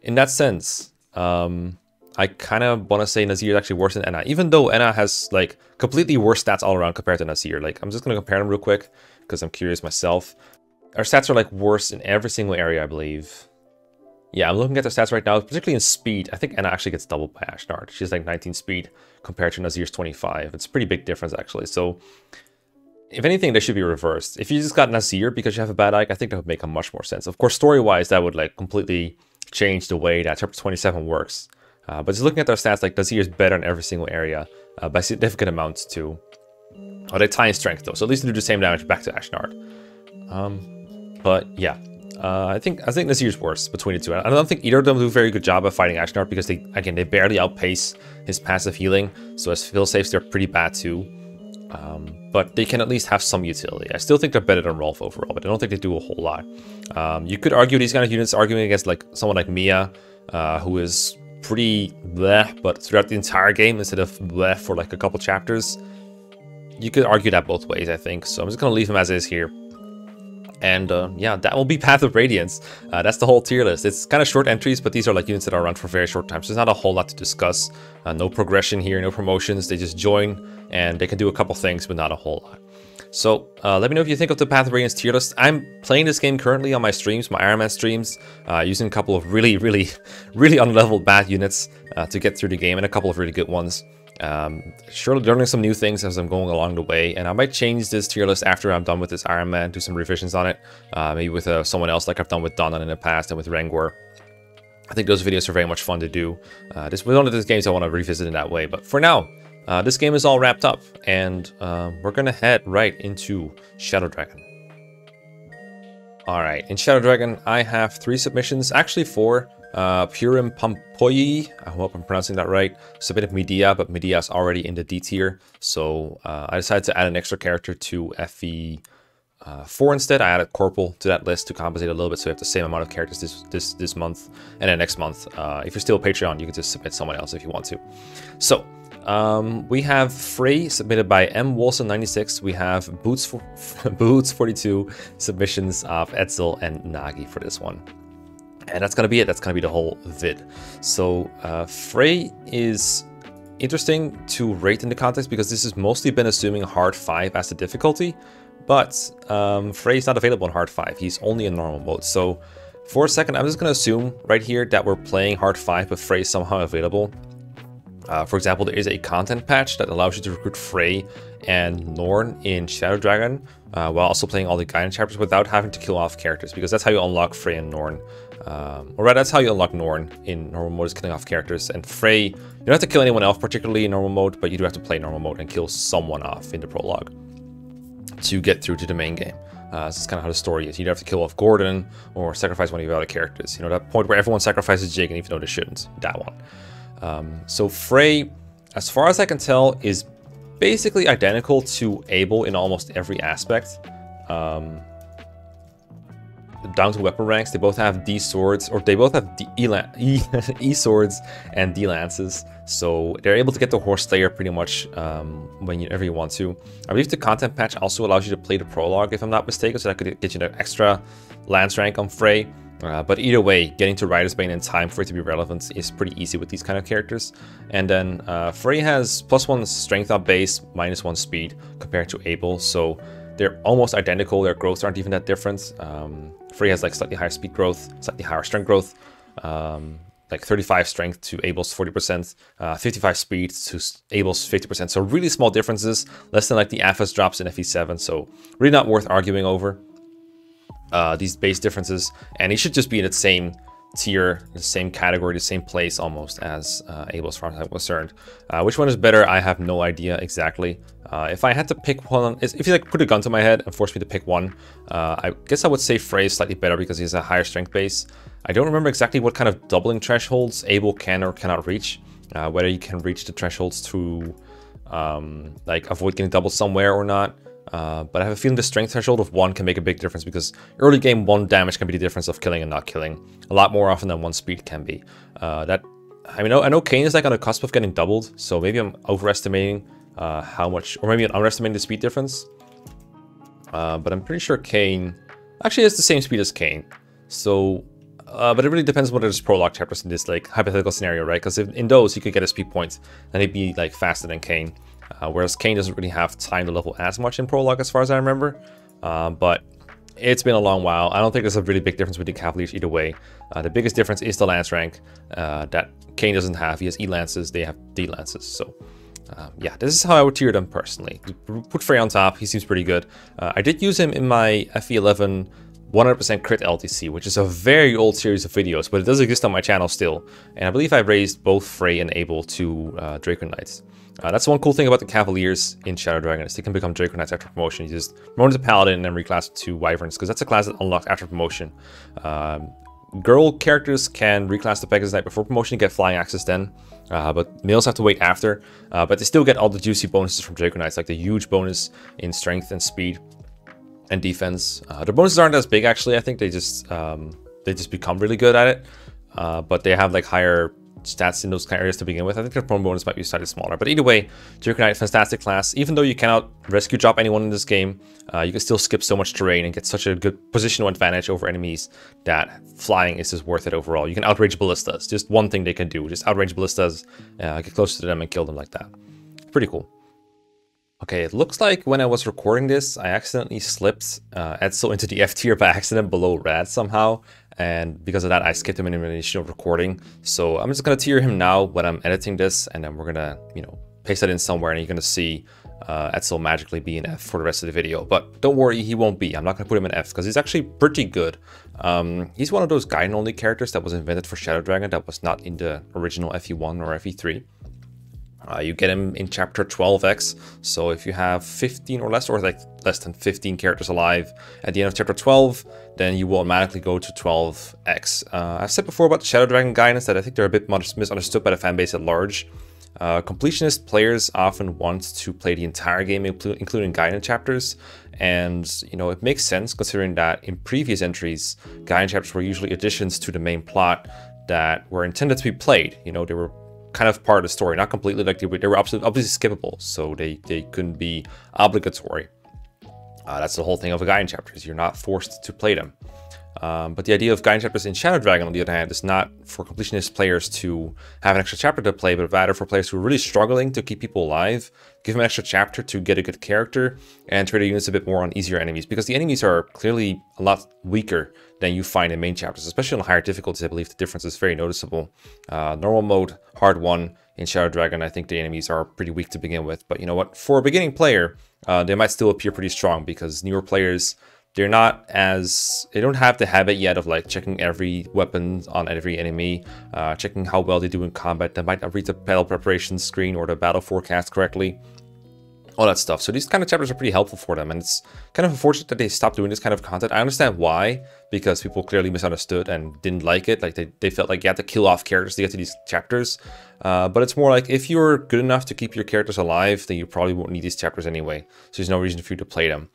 in that sense, um... I kind of want to say Nasir is actually worse than Anna, even though Anna has like completely worse stats all around compared to Nasir. Like, I'm just going to compare them real quick because I'm curious myself. Our stats are like worse in every single area, I believe. Yeah, I'm looking at their stats right now, particularly in speed. I think Anna actually gets doubled by Ashnard. She's like nineteen speed compared to Nasir's twenty-five. It's a pretty big difference, actually. So if anything, they should be reversed. If you just got Nasir because you have a bad Ike, I think that would make much more sense. Of course, story-wise, that would like completely change the way that chapter twenty-seven works. Uh, but just looking at their stats, like, Nasir is better in every single area, uh, by significant amounts, too. Oh, they tie in strength, though, so at least they do the same damage back to Ashnard. Um, but, yeah. Uh, I think I think Nasir is worse between the two. I don't think either of them do a very good job of fighting Ashnard, because, they again, they barely outpace his passive healing. So as failsafes, they're pretty bad, too. Um, but they can at least have some utility. I still think they're better than Rolf overall, but I don't think they do a whole lot. Um, you could argue these kind of units arguing against, like, someone like Mia, uh, who is... pretty bleh, but throughout the entire game instead of bleh for like a couple chapters. You could argue that both ways, I think. So I'm just gonna leave him as is here. And uh, yeah, that will be Path of Radiance. Uh, that's the whole tier list. It's kind of short entries, but these are like units that are run for very short time, so there's not a whole lot to discuss. Uh, no progression here, no promotions. They just join and they can do a couple things, but not a whole lot. So uh, let me know if you think of the Path of Radiance tier list. I'm playing this game currently on my streams, my Iron Man streams, uh, using a couple of really, really, really unleveled bad units uh, to get through the game and a couple of really good ones. Um, surely learning some new things as I'm going along the way, and I might change this tier list after I'm done with this Iron Man, do some revisions on it, uh, maybe with uh, someone else like I've done with Donnan in the past and with Rengor. I think those videos are very much fun to do. Uh, this was one of those games I want to revisit in that way, but for now, Uh, this game is all wrapped up, and uh, we're gonna head right into Shadow Dragon. Alright, in Shadow Dragon, I have three submissions, actually four. Uh, Purim Pampoyi, I hope I'm pronouncing that right, submitted Medea, but Medea's already in the D tier, so uh, I decided to add an extra character to F E four uh, instead. I added Corpal to that list to compensate a little bit, so we have the same amount of characters this this, this month, and then next month. Uh, if you're still a Patreon, you can just submit someone else if you want to. So. Um, we have Frey submitted by M. Wilson ninety-six. We have Boots for, Boots forty-two submissions of Etzel and Nagi for this one, and that's gonna be it. That's gonna be the whole vid. So uh, Frey is interesting to rate in the context because this has mostly been assuming hard five as the difficulty, but um, Frey is not available in hard five. He's only in normal mode. So for a second, I'm just gonna assume right here that we're playing hard five, but Frey is somehow available. Uh, for example, there is a content patch that allows you to recruit Frey and Norn in Shadow Dragon uh, while also playing all the guidance chapters without having to kill off characters, because that's how you unlock Frey and Norn Um, or rather, that's how you unlock Norn in normal mode, is killing off characters. And Frey, you don't have to kill anyone else particularly in normal mode, but you do have to play normal mode and kill someone off in the prologue to get through to the main game. Uh, this is kind of how the story is. You don't have to kill off Gordon or sacrifice one of your other characters. You know, that point where everyone sacrifices Jake, and even though they shouldn't, that one. Um, so Frey, as far as I can tell, is basically identical to Abel in almost every aspect. Um, down to weapon ranks, they both have D swords, or they both have D e, e, e swords and D lances, so they're able to get the horse slayer pretty much um, whenever you want to. I believe the content patch also allows you to play the prologue, if I'm not mistaken, so that could get you an extra lance rank on Frey. Uh, but either way, getting to Rider's Bane in time for it to be relevant is pretty easy with these kind of characters. And then uh, Frey has plus one strength up base, minus one speed compared to Abel, so they're almost identical. Their growths aren't even that different. Um, Frey has like slightly higher speed growth, slightly higher strength growth, um, like thirty-five strength to Abel's forty percent, uh, fifty-five speed to Abel's fifty percent. So really small differences, less than like the Aphis drops in F E seven. So really not worth arguing over uh, these base differences. And it should just be in the same tier, the same category, the same place almost as uh, Abel's farm type concerned. Uh, which one is better? I have no idea exactly. Uh, if I had to pick one, if you like put a gun to my head and force me to pick one, uh, I guess I would say Frey is slightly better because he has a higher strength base. I don't remember exactly what kind of doubling thresholds Abel can or cannot reach, uh, whether you can reach the thresholds to um, like avoid getting doubled somewhere or not. Uh, but I have a feeling the strength threshold of one can make a big difference, because early game one damage can be the difference of killing and not killing a lot more often than one speed can be. Uh, that I mean, I know Kayn is like on the cusp of getting doubled, so maybe I'm overestimating uh, how much, or maybe I'm underestimating the speed difference. Uh, but I'm pretty sure Kayn actually has the same speed as Kayn. So, uh, but it really depends on whether there's prologue chapters in this like hypothetical scenario, right? Because in those you could get a speed point and he'd be like faster than Kayn. Uh, whereas Kayn doesn't really have time to level as much in prologue as far as I remember, um, but it's been a long while. I don't think there's a really big difference with the Cavaliers either way. Uh, the biggest difference is the lance rank uh, that Kayn doesn't have. He has E lances, they have D lances. So um, yeah, this is how I would tier them personally. Put Frey on top, he seems pretty good. Uh, I did use him in my F E eleven one hundred percent crit L T C, which is a very old series of videos, but it does exist on my channel still. And I believe I raised both Frey and Abel to uh, Draco Knights. Uh, that's one cool thing about the Cavaliers in Shadow Dragon, is they can become Draco Knights after promotion. You just promote to Paladin and then reclass to Wyverns, because that's a class that unlocks after promotion. Um, girl characters can reclass to Pegasus Knight before promotion and get flying access then, uh, but males have to wait after. Uh, but they still get all the juicy bonuses from Draco Knights, like the huge bonus in strength and speed and defense. Uh, their bonuses aren't as big actually. I think they just um, they just become really good at it, uh, but they have like higher stats in those kind of areas to begin with. I think their prone bonus might be slightly smaller, but either way, Draco Knight, fantastic class. Even though you cannot rescue drop anyone in this game, uh, you can still skip so much terrain and get such a good positional advantage over enemies that flying is just worth it overall. You can outrage ballistas, just one thing they can do, just outrage ballistas, uh, get closer to them and kill them like that. Pretty cool. Okay, it looks like when I was recording this, I accidentally slipped uh, Etzel into the F tier by accident below Rad somehow. And because of that, I skipped him in an initial recording. So I'm just going to tier him now when I'm editing this, and then we're going to, you know, paste that in somewhere, and you're going to see uh, Etzel magically be in F for the rest of the video. But don't worry, he won't be. I'm not going to put him in F because he's actually pretty good. Um, he's one of those guide-only characters that was invented for Shadow Dragon that was not in the original F E one or F E three. Uh, you get him in chapter twelve X, so if you have fifteen or less, or like less than fifteen characters alive at the end of chapter twelve, then you will automatically go to twelve X. Uh, I've said before about the Shadow Dragon guidance that I think they're a bit misunderstood by the fanbase at large. Uh, completionist players often want to play the entire game, including guidance chapters, and you know, it makes sense considering that in previous entries, guidance chapters were usually additions to the main plot that were intended to be played. You know, they were kind of part of the story, not completely, like they were, they were obviously skippable, so they, they couldn't be obligatory. Uh, that's the whole thing of a guidance chapters, you're not forced to play them. Um, but the idea of guidance chapters in Shadow Dragon, on the other hand, is not for completionist players to have an extra chapter to play, but rather for players who are really struggling to keep people alive, give them an extra chapter to get a good character, and trade their units a bit more on easier enemies, because the enemies are clearly a lot weaker than you find in main chapters, especially on higher difficulties. I believe the difference is very noticeable. Uh, normal mode, hard one, in Shadow Dragon, I think the enemies are pretty weak to begin with, but you know what, for a beginning player, uh, they might still appear pretty strong, because newer players, They're not as, they don't have the habit yet of like checking every weapon on every enemy, uh, checking how well they do in combat. They might not read the battle preparation screen or the battle forecast correctly, all that stuff. So these kind of chapters are pretty helpful for them, and it's kind of unfortunate that they stopped doing this kind of content. I understand why, because people clearly misunderstood and didn't like it. Like they, they felt like you had to kill off characters to get to these chapters. Uh, but it's more like if you're good enough to keep your characters alive, then you probably won't need these chapters anyway. So there's no reason for you to play them.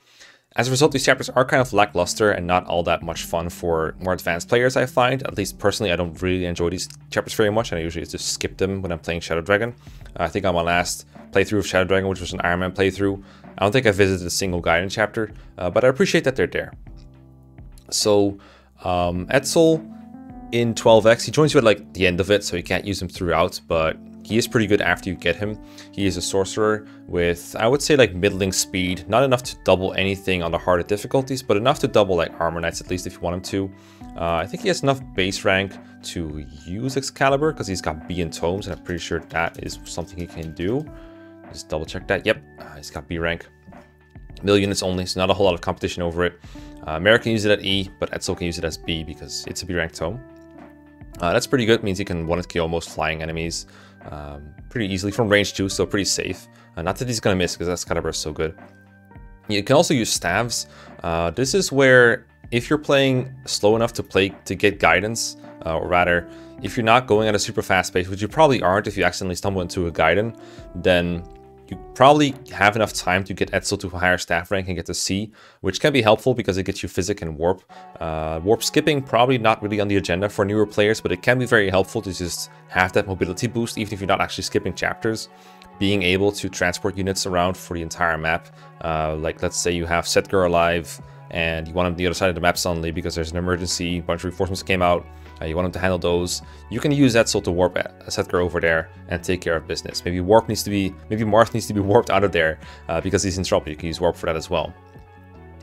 As a result, these chapters are kind of lackluster and not all that much fun for more advanced players, I find. At least personally, I don't really enjoy these chapters very much, and I usually just skip them when I'm playing Shadow Dragon. Uh, I think on my last playthrough of Shadow Dragon, which was an Iron Man playthrough, I don't think I visited a single Gaiden chapter, uh, but I appreciate that they're there. So, um, Etzel in twelve X, he joins you at like the end of it, so you can't use him throughout, but he is pretty good after you get him. He is a sorcerer with, I would say, like middling speed. Not enough to double anything on the harder difficulties, but enough to double like Armor Knights, at least if you want him to. Uh, I think he has enough base rank to use Excalibur because he's got B in Tomes, and I'm pretty sure that is something he can do. Just double check that. Yep, uh, he's got B rank. Mill units only, so not a whole lot of competition over it. Uh, Merrick can use it at E, but Etzel can use it as B because it's a B rank Tome. Uh, that's pretty good. It means he can one-hit K O most flying enemies. Um, pretty easily from range too, so pretty safe. Uh, not that he's gonna miss because Excalibur is so good. You can also use staves. Uh, this is where if you're playing slow enough to play to get guidance, uh, or rather, if you're not going at a super fast pace, which you probably aren't if you accidentally stumble into a Gaiden, then you probably have enough time to get Etzel to a higher staff rank and get to C, which can be helpful because it gets you physic and warp. Uh, warp skipping, probably not really on the agenda for newer players, but it can be very helpful to just have that mobility boost, even if you're not actually skipping chapters. Being able to transport units around for the entire map. Uh, like, let's say you have Setgar alive, and you want him on the other side of the map suddenly because there's an emergency, a bunch of reinforcements came out, uh, you want him to handle those, you can use Etzel to warp Setgar over there and take care of business. Maybe warp needs to be, maybe Marth needs to be warped out of there uh, because he's in trouble. You can use warp for that as well.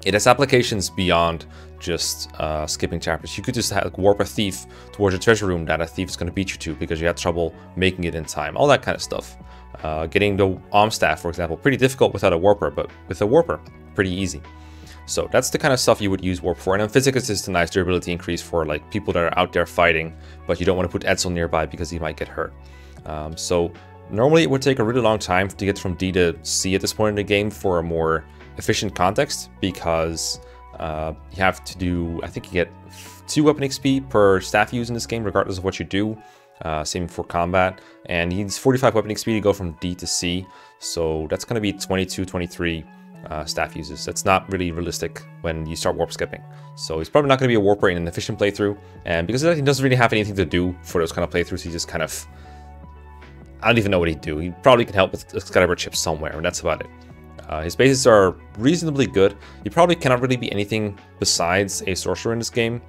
It has applications beyond just uh, skipping chapters. You could just have, like, warp a thief towards a treasure room that a thief is going to beat you to because you had trouble making it in time, all that kind of stuff. Uh, getting the Om staff, for example, pretty difficult without a warper, but with a warper, pretty easy. So that's the kind of stuff you would use warp for. And then physic is just a nice durability increase for like people that are out there fighting, but you don't want to put Etzel nearby because he might get hurt. Um, so normally it would take a really long time to get from D to C at this point in the game for a more efficient context, because uh, you have to do, I think you get two weapon X P per staff use in this game, regardless of what you do. Uh, same for combat, and he needs forty-five weapon X P to go from D to C. So that's going to be twenty-two, twenty-three. Uh, staff uses. That's not really realistic when you start warp skipping. So he's probably not going to be a warper in an efficient playthrough, and because of that, he doesn't really have anything to do for those kind of playthroughs. He just kind of... I don't even know what he'd do. He probably can help with Excalibur chips somewhere, and that's about it. Uh, his bases are reasonably good. He probably cannot really be anything besides a sorcerer in this game.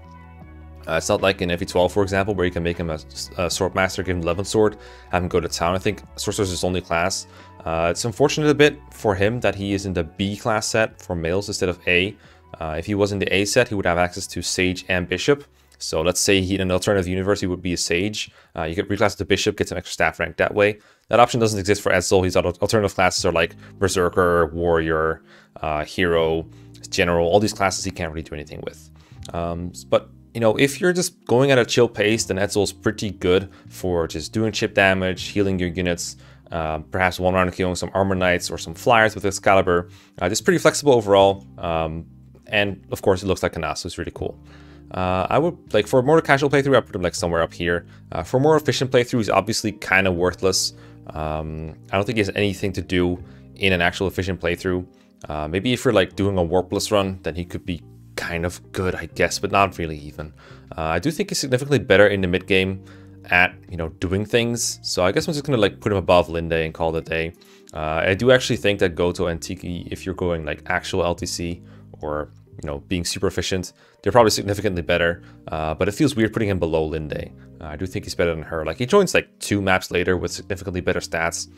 Uh, it's not like in F E twelve, for example, where you can make him a, a sword master, give him eleven sword, have him go to town. I think sorcerer's his only class. Uh, it's unfortunate a bit for him that he is in the B class set for males instead of A. Uh, if he was in the A set, he would have access to Sage and Bishop. So let's say he, in an alternative universe, he would be a Sage. Uh, you could reclass the Bishop, get some extra staff rank that way. That option doesn't exist for Etzel. His alternative classes are like Berserker, Warrior, uh, Hero, General. All these classes he can't really do anything with. Um, but... You know, if you're just going at a chill pace, then Etzel's pretty good for just doing chip damage, healing your units, uh, perhaps one round killing some Armor Knights or some Flyers with Excalibur. Uh, just pretty flexible overall, um, and of course it looks like Naesala, so it's really cool. Uh, I would, like, for a more casual playthrough, I put him like somewhere up here. Uh, for more efficient playthrough, he's obviously kind of worthless. Um, I don't think he has anything to do in an actual efficient playthrough. Uh, maybe if you're like doing a warpless run, then he could be kind of good, I guess, but not really even. Uh, I do think he's significantly better in the mid game at, you know, doing things. So I guess I'm just gonna like put him above Linde and call it a day. Uh, I do actually think that Goto and Tiki, if you're going like actual L T C or, you know, being super efficient, they're probably significantly better. Uh, but it feels weird putting him below Linde. Uh, I do think he's better than her. Like, he joins like two maps later with significantly better stats.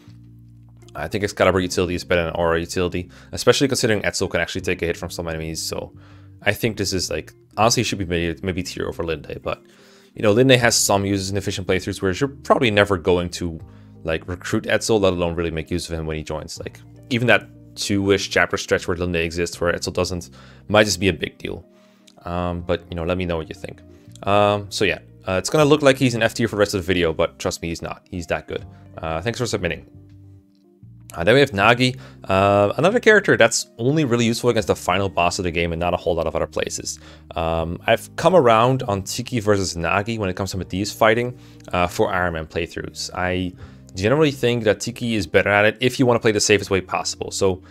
I think Excalibur utility is better than Aura utility, especially considering Etzel can actually take a hit from some enemies. So I think this is like, honestly, should be maybe, maybe tier over Linde, but, you know, Linde has some uses in efficient playthroughs where you're probably never going to like recruit Etzel, let alone really make use of him when he joins. Like, even that two-ish chapter stretch where Lene exists, where Etzel doesn't, might just be a big deal. Um, but, you know, let me know what you think. Um, so yeah, uh, it's gonna look like he's an F tier for the rest of the video, but trust me, he's not. He's that good. Uh, thanks for submitting. Uh, then we have Nagi, uh, another character that's only really useful against the final boss of the game and not a whole lot of other places. Um, I've come around on Tiki versus Nagi when it comes to Matisse fighting uh, for Iron Man playthroughs. I generally think that Tiki is better at it if you want to play the safest way possible. So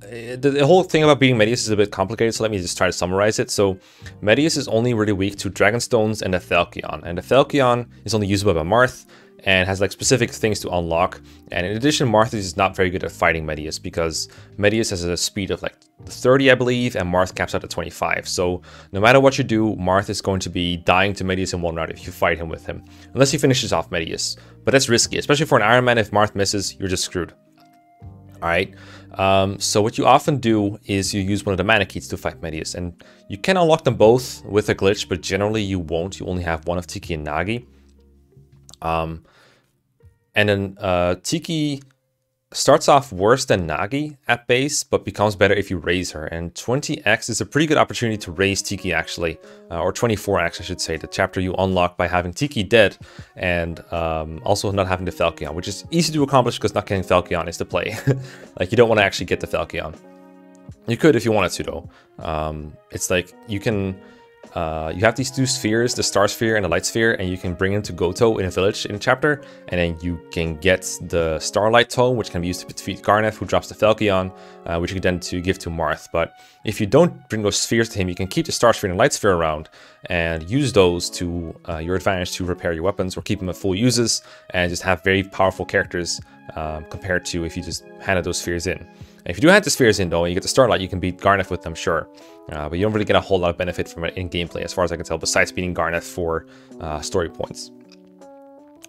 the, the whole thing about beating Medeus is a bit complicated, so let me just try to summarize it. So Medeus is only really weak to Dragonstones and Aethelkion, and Aethelkion is only usable by Marth, and has like specific things to unlock. And in addition, Marth is not very good at fighting Medeus because Medeus has a speed of like thirty, I believe, and Marth caps out at twenty-five. So no matter what you do, Marth is going to be dying to Medeus in one round if you fight him with him, unless he finishes off Medeus. But that's risky, especially for an Iron Man. If Marth misses, you're just screwed. All right. Um, so what you often do is you use one of the mana keys to fight Medeus, and you can unlock them both with a glitch, but generally you won't. You only have one of Tiki and Nagi. Um, and then uh, Tiki starts off worse than Nagi at base, but becomes better if you raise her. And twenty X is a pretty good opportunity to raise Tiki, actually, uh, or twenty-four X, I should say, the chapter you unlock by having Tiki dead and um, also not having the Falcyon, which is easy to accomplish because not getting Falcyon is the play. Like, you don't want to actually get the Falcyon. You could if you wanted to, though. Um, it's like you can... Uh, you have these two spheres, the Star Sphere and the Light Sphere, and you can bring them to Goto in a village in a chapter, and then you can get the Starlight Tome, which can be used to defeat Garneth, who drops the Falcyon, uh, which you can then to give to Marth. But if you don't bring those spheres to him, you can keep the Star Sphere and the Light Sphere around and use those to uh, your advantage to repair your weapons or keep them at full uses, and just have very powerful characters um, compared to if you just handed those spheres in. If you do have the spheres in, though, and you get the Starlight, you can beat Garneth with them, sure. Uh, but you don't really get a whole lot of benefit from it in gameplay, as far as I can tell, besides beating Garneth for uh, story points.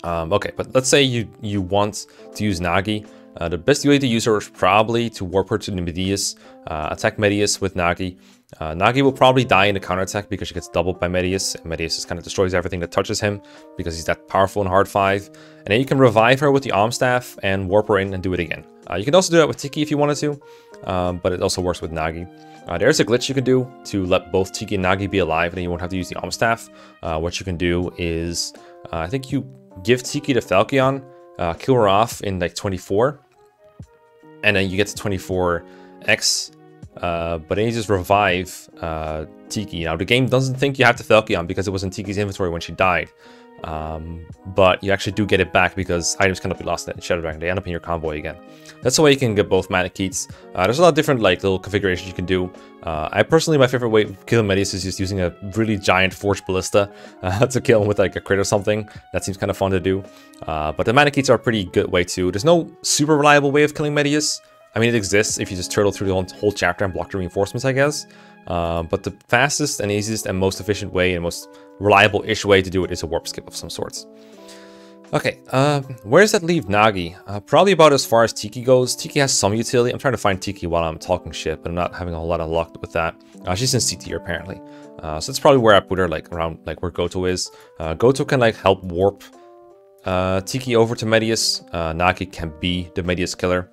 Um, okay, but let's say you, you want to use Nagi. Uh, the best way to use her is probably to warp her to the Medeus, uh, attack Medeus with Nagi. Uh, Nagi will probably die in the counterattack because she gets doubled by Medeus, and Medeus just kind of destroys everything that touches him because he's that powerful in hard five. And then you can revive her with the Om Staff and warp her in and do it again. Uh, you can also do that with Tiki if you wanted to, um, but it also works with Nagi. Uh, there's a glitch you can do to let both Tiki and Nagi be alive, and then you won't have to use the Om Staff. Uh, what you can do is, uh, I think you give Tiki the Falcyon, uh, kill her off in like twenty-four, and then you get to twenty-four X. Uh, but then you just revive uh, Tiki. Now, the game doesn't think you have the Falcyon because it was in Tiki's inventory when she died. Um, but you actually do get it back because items cannot be lost in Shadow Dragon. They end up in your convoy again. That's the way you can get both mana keys. Uh, there's a lot of different like little configurations you can do. Uh, I personally, my favorite way to kill Medeus is just using a really giant Forged Ballista uh, to kill him with like a crit or something. That seems kind of fun to do. Uh, but the mana keys are a pretty good way too. There's no super reliable way of killing Medeus. I mean, it exists if you just turtle through the whole chapter and block the reinforcements, I guess. Uh, but the fastest and easiest and most efficient way and most reliable-ish way to do it is a warp skip of some sorts. Okay, uh, where does that leave Nagi? Uh, probably about as far as Tiki goes. Tiki has some utility. I'm trying to find Tiki while I'm talking shit, but I'm not having a whole lot of luck with that. Uh, she's in C tier apparently. Uh, so that's probably where I put her, like around like where Goto is. Uh, Goto can like help warp uh, Tiki over to Medeus. Uh, Nagi can be the Medeus killer.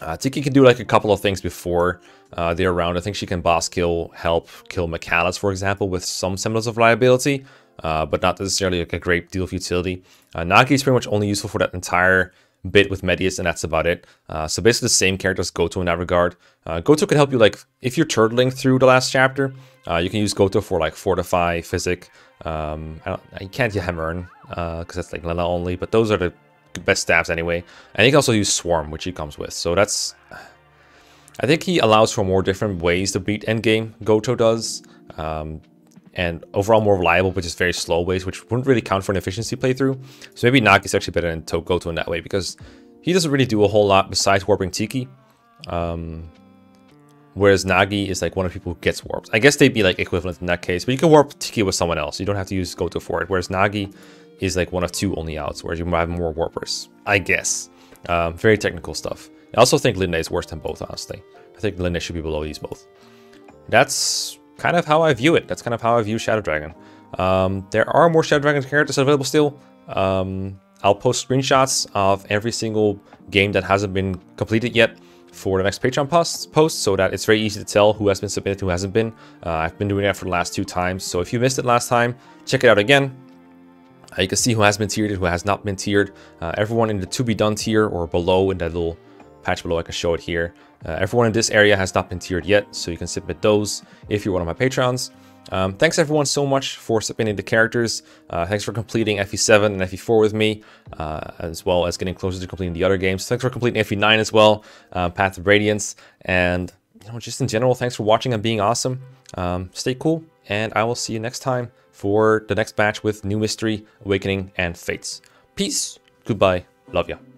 Uh, Tiki can do like a couple of things before uh, they're around. I think she can boss kill, help kill Michaelis, for example, with some semblance of reliability, uh, but not necessarily like a great deal of utility. Uh, Nagi is pretty much only useful for that entire bit with Medeus, and that's about it. Uh, so basically the same character as Goto in that regard. Uh, Goto can help you like, if you're turtling through the last chapter, uh, you can use Goto for like Fortify, Physic. Um, I don't, you can't use Hammer'n, uh, because that's like Lena only, but those are the best stabs anyway, and he can also use Swarm, which he comes with. So that's, I think he allows for more different ways to beat endgame. Goto does, um, and overall more reliable, but just very slow ways, which wouldn't really count for an efficiency playthrough. So maybe Nagi is actually better than to Goto in that way because he doesn't really do a whole lot besides warping Tiki. Um, whereas Nagi is like one of the people who gets warped. I guess they'd be like equivalent in that case, but you can warp Tiki with someone else. You don't have to use Goto for it. Whereas Nagi is like one of two only outs, whereas you might have more warpers, I guess. Um, very technical stuff. I also think Lene is worse than both, honestly. I think Lene should be below these both. That's kind of how I view it. That's kind of how I view Shadow Dragon. Um, there are more Shadow Dragon characters available still. Um, I'll post screenshots of every single game that hasn't been completed yet. for the next Patreon post, post so that it's very easy to tell who has been submitted, who hasn't been. Uh, I've been doing that for the last two times, so if you missed it last time, check it out again. Uh, you can see who has been tiered and who has not been tiered. Uh, everyone in the to be done tier or below in that little patch below, I can show it here. Uh, everyone in this area has not been tiered yet, so you can submit those if you're one of my Patrons. Um, thanks everyone so much for submitting the characters. Uh, thanks for completing F E seven and F E four with me, uh, as well as getting closer to completing the other games. Thanks for completing F E nine as well, uh, Path of Radiance, and you know, just in general, thanks for watching and being awesome. Um, stay cool, and I will see you next time for the next batch with New Mystery, Awakening, and Fates. Peace, goodbye, love ya.